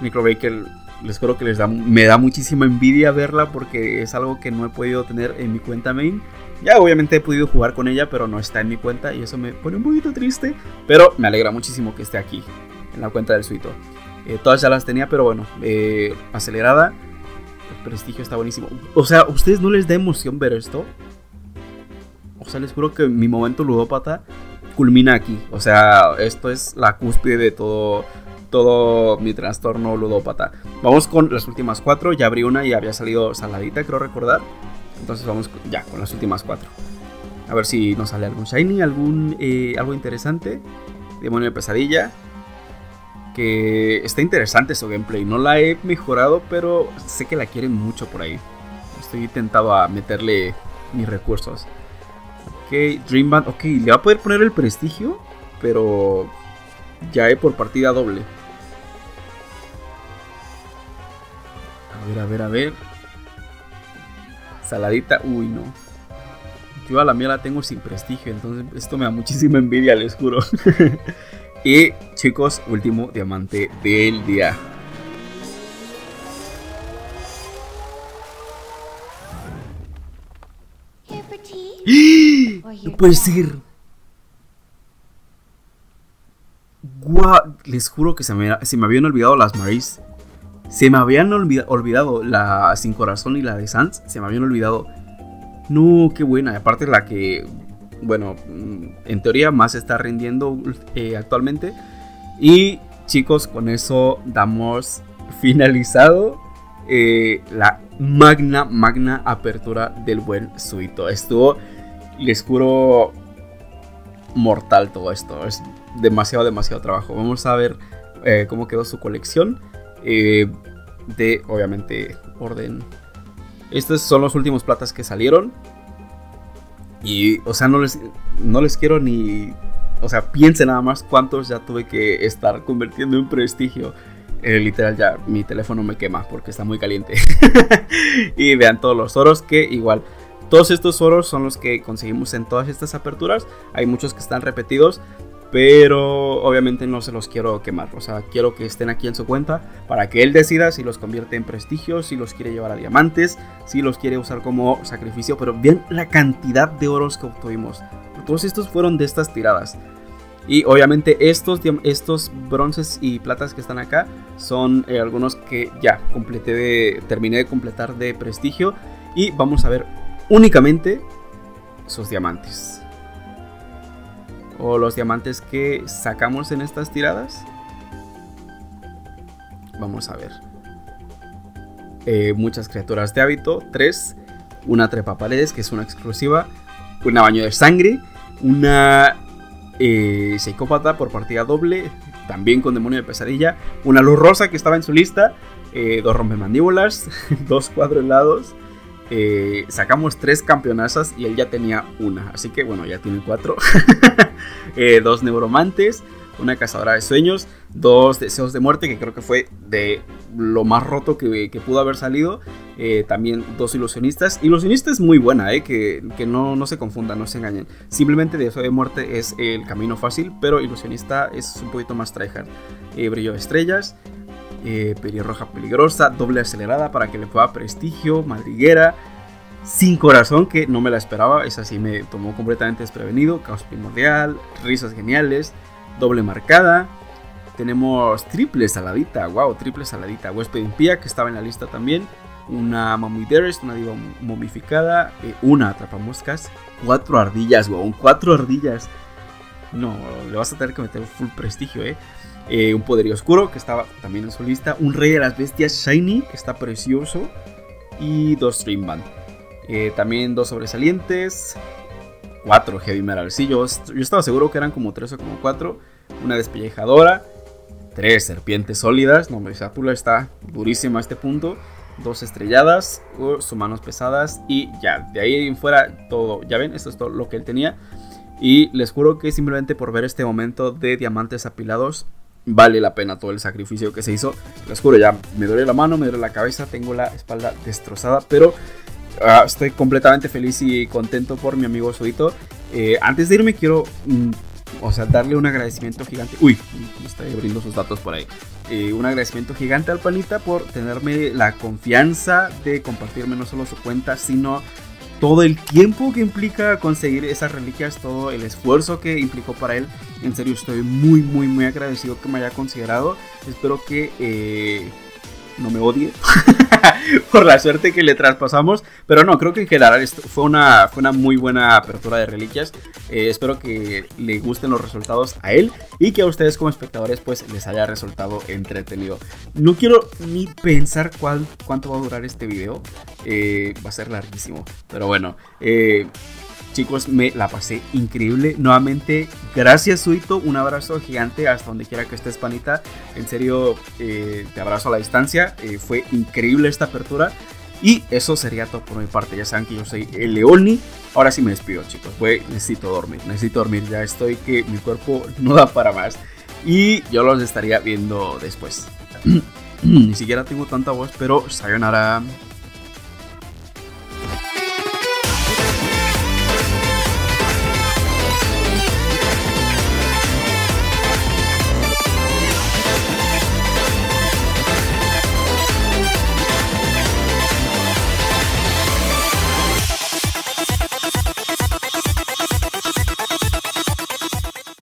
Negro Breaker, les juro que me da muchísima envidia verla porque es algo que no he podido tener en mi cuenta main. Ya obviamente he podido jugar con ella, pero no está en mi cuenta y eso me pone un poquito triste. Pero me alegra muchísimo que esté aquí, en la cuenta del Suito. Todas ya las tenía, pero bueno, acelerada. El prestigio está buenísimo. O sea, ¿ustedes no les da emoción ver esto? O sea, les juro que mi momento ludópata culmina aquí. O sea, esto es la cúspide de todo mi trastorno ludópata. Vamos con las últimas 4. Ya abrí una y había salido saladita, creo recordar. Entonces vamos ya con las últimas 4. A ver si nos sale algún shiny, algo interesante. Demonio de pesadilla. Que está interesante su gameplay. No la he mejorado, pero sé que la quieren mucho por ahí. Estoy tentado a meterle mis recursos. Ok, Dream Band. Ok, le va a poder poner el prestigio, pero ya por partida doble. A ver, a ver, a ver. Saladita, uy no. Yo a la mía la tengo sin prestigio, entonces esto me da muchísima envidia, les juro. Y chicos, último diamante del día. No puede ser. Guau, les juro que se me habían olvidado las Maris. Se me habían olvidado la Sin Corazón y la de Sans. Se me habían olvidado. No, qué buena. Aparte la que, bueno, en teoría más está rindiendo actualmente. Y chicos, con eso damos finalizado la magna apertura del buen Suito. Estuvo, les juro, mortal todo esto. Es demasiado trabajo. Vamos a ver cómo quedó su colección de, obviamente, orden. Estos son los últimos platas que salieron. Y, o sea, no les quiero ni... O sea, piensen nada más cuántos ya tuve que estar convirtiendo en prestigio. Literal, ya mi teléfono me quema porque está muy caliente. Y vean todos los oros que igual... Todos estos oros son los que conseguimos en todas estas aperturas. Hay muchos que están repetidos, pero obviamente no se los quiero quemar. O sea, quiero que estén aquí en su cuenta para que él decida si los convierte en prestigio, si los quiere llevar a diamantes, si los quiere usar como sacrificio. Pero vean la cantidad de oros que obtuvimos. Todos estos fueron de estas tiradas. Y obviamente estos bronces y platas que están acá son algunos que ya terminé de completar de prestigio. Y vamos a ver únicamente sus diamantes, o los diamantes que sacamos en estas tiradas. Vamos a ver. Muchas criaturas de hábito, 3. Una trepaparedes, que es una exclusiva. Una baño de sangre. Una psicópata por partida doble, también con demonio de pesadilla. Una luz rosa que estaba en su lista. 2 rompemandíbulas. 2 cuadrilados. Sacamos 3 campeonazas y él ya tenía una, así que bueno, ya tiene 4. 2 neuromantes, una cazadora de sueños, 2 deseos de muerte, que creo que fue de lo más roto que pudo haber salido. También 2 ilusionistas. Ilusionista es muy buena, que no se confundan, no se engañen. Simplemente deseo de muerte es el camino fácil, pero ilusionista es un poquito más tryhard. Brillo de estrellas. Pelirroja peligrosa, doble acelerada para que le pueda prestigio, madriguera, sin corazón, que no me la esperaba, esa sí me tomó completamente desprevenido, caos primordial, risas geniales, doble marcada. Tenemos triple saladita, wow, triple saladita, huésped impía que estaba en la lista también, una mamuideres, una diva momificada, una atrapamoscas, 4 ardillas, wow, 4 ardillas. No, le vas a tener que meter full prestigio, un poderío oscuro que estaba también en su lista. Un rey de las bestias shiny que está precioso. Y 2 Stream Band. También 2 sobresalientes. 4 Heavy Metal. Sí, yo estaba seguro que eran como 3 o como 4. Una despellejadora. 3 serpientes sólidas. No, hombre, esa pula está durísima a este punto. 2 estrelladas. Sus manos pesadas. Y ya, de ahí en fuera todo. Ya ven, esto es todo lo que él tenía. Y les juro que simplemente por ver este momento de diamantes apilados, vale la pena todo el sacrificio que se hizo. Les juro, ya me duele la mano, me duele la cabeza, tengo la espalda destrozada, pero estoy completamente feliz y contento por mi amigo Suito. Antes de irme quiero, darle un agradecimiento gigante. Uy, me está abriendo sus datos por ahí. Un agradecimiento gigante al panita por tenerme la confianza de compartirme no solo su cuenta, sino... todo el tiempo que implica conseguir esas reliquias, todo el esfuerzo que implicó para él. En serio, estoy muy agradecido que me haya considerado. Espero que no me odie por la suerte que le traspasamos. Pero no, creo que en general fue una muy buena apertura de reliquias. Espero que le gusten los resultados a él y que a ustedes como espectadores pues les haya resultado entretenido. No quiero ni pensar cuánto va a durar este video. Va a ser larguísimo, pero bueno, chicos, me la pasé increíble. Nuevamente, gracias Suito, un abrazo gigante hasta donde quiera que estés, panita. En serio, te abrazo a la distancia, fue increíble esta apertura. Y eso sería todo por mi parte, ya saben que yo soy el Leonhy. Ahora sí me despido, chicos, pues necesito dormir, ya estoy que mi cuerpo no da para más. Y yo los estaría viendo después. Ni siquiera tengo tanta voz, pero sayonara.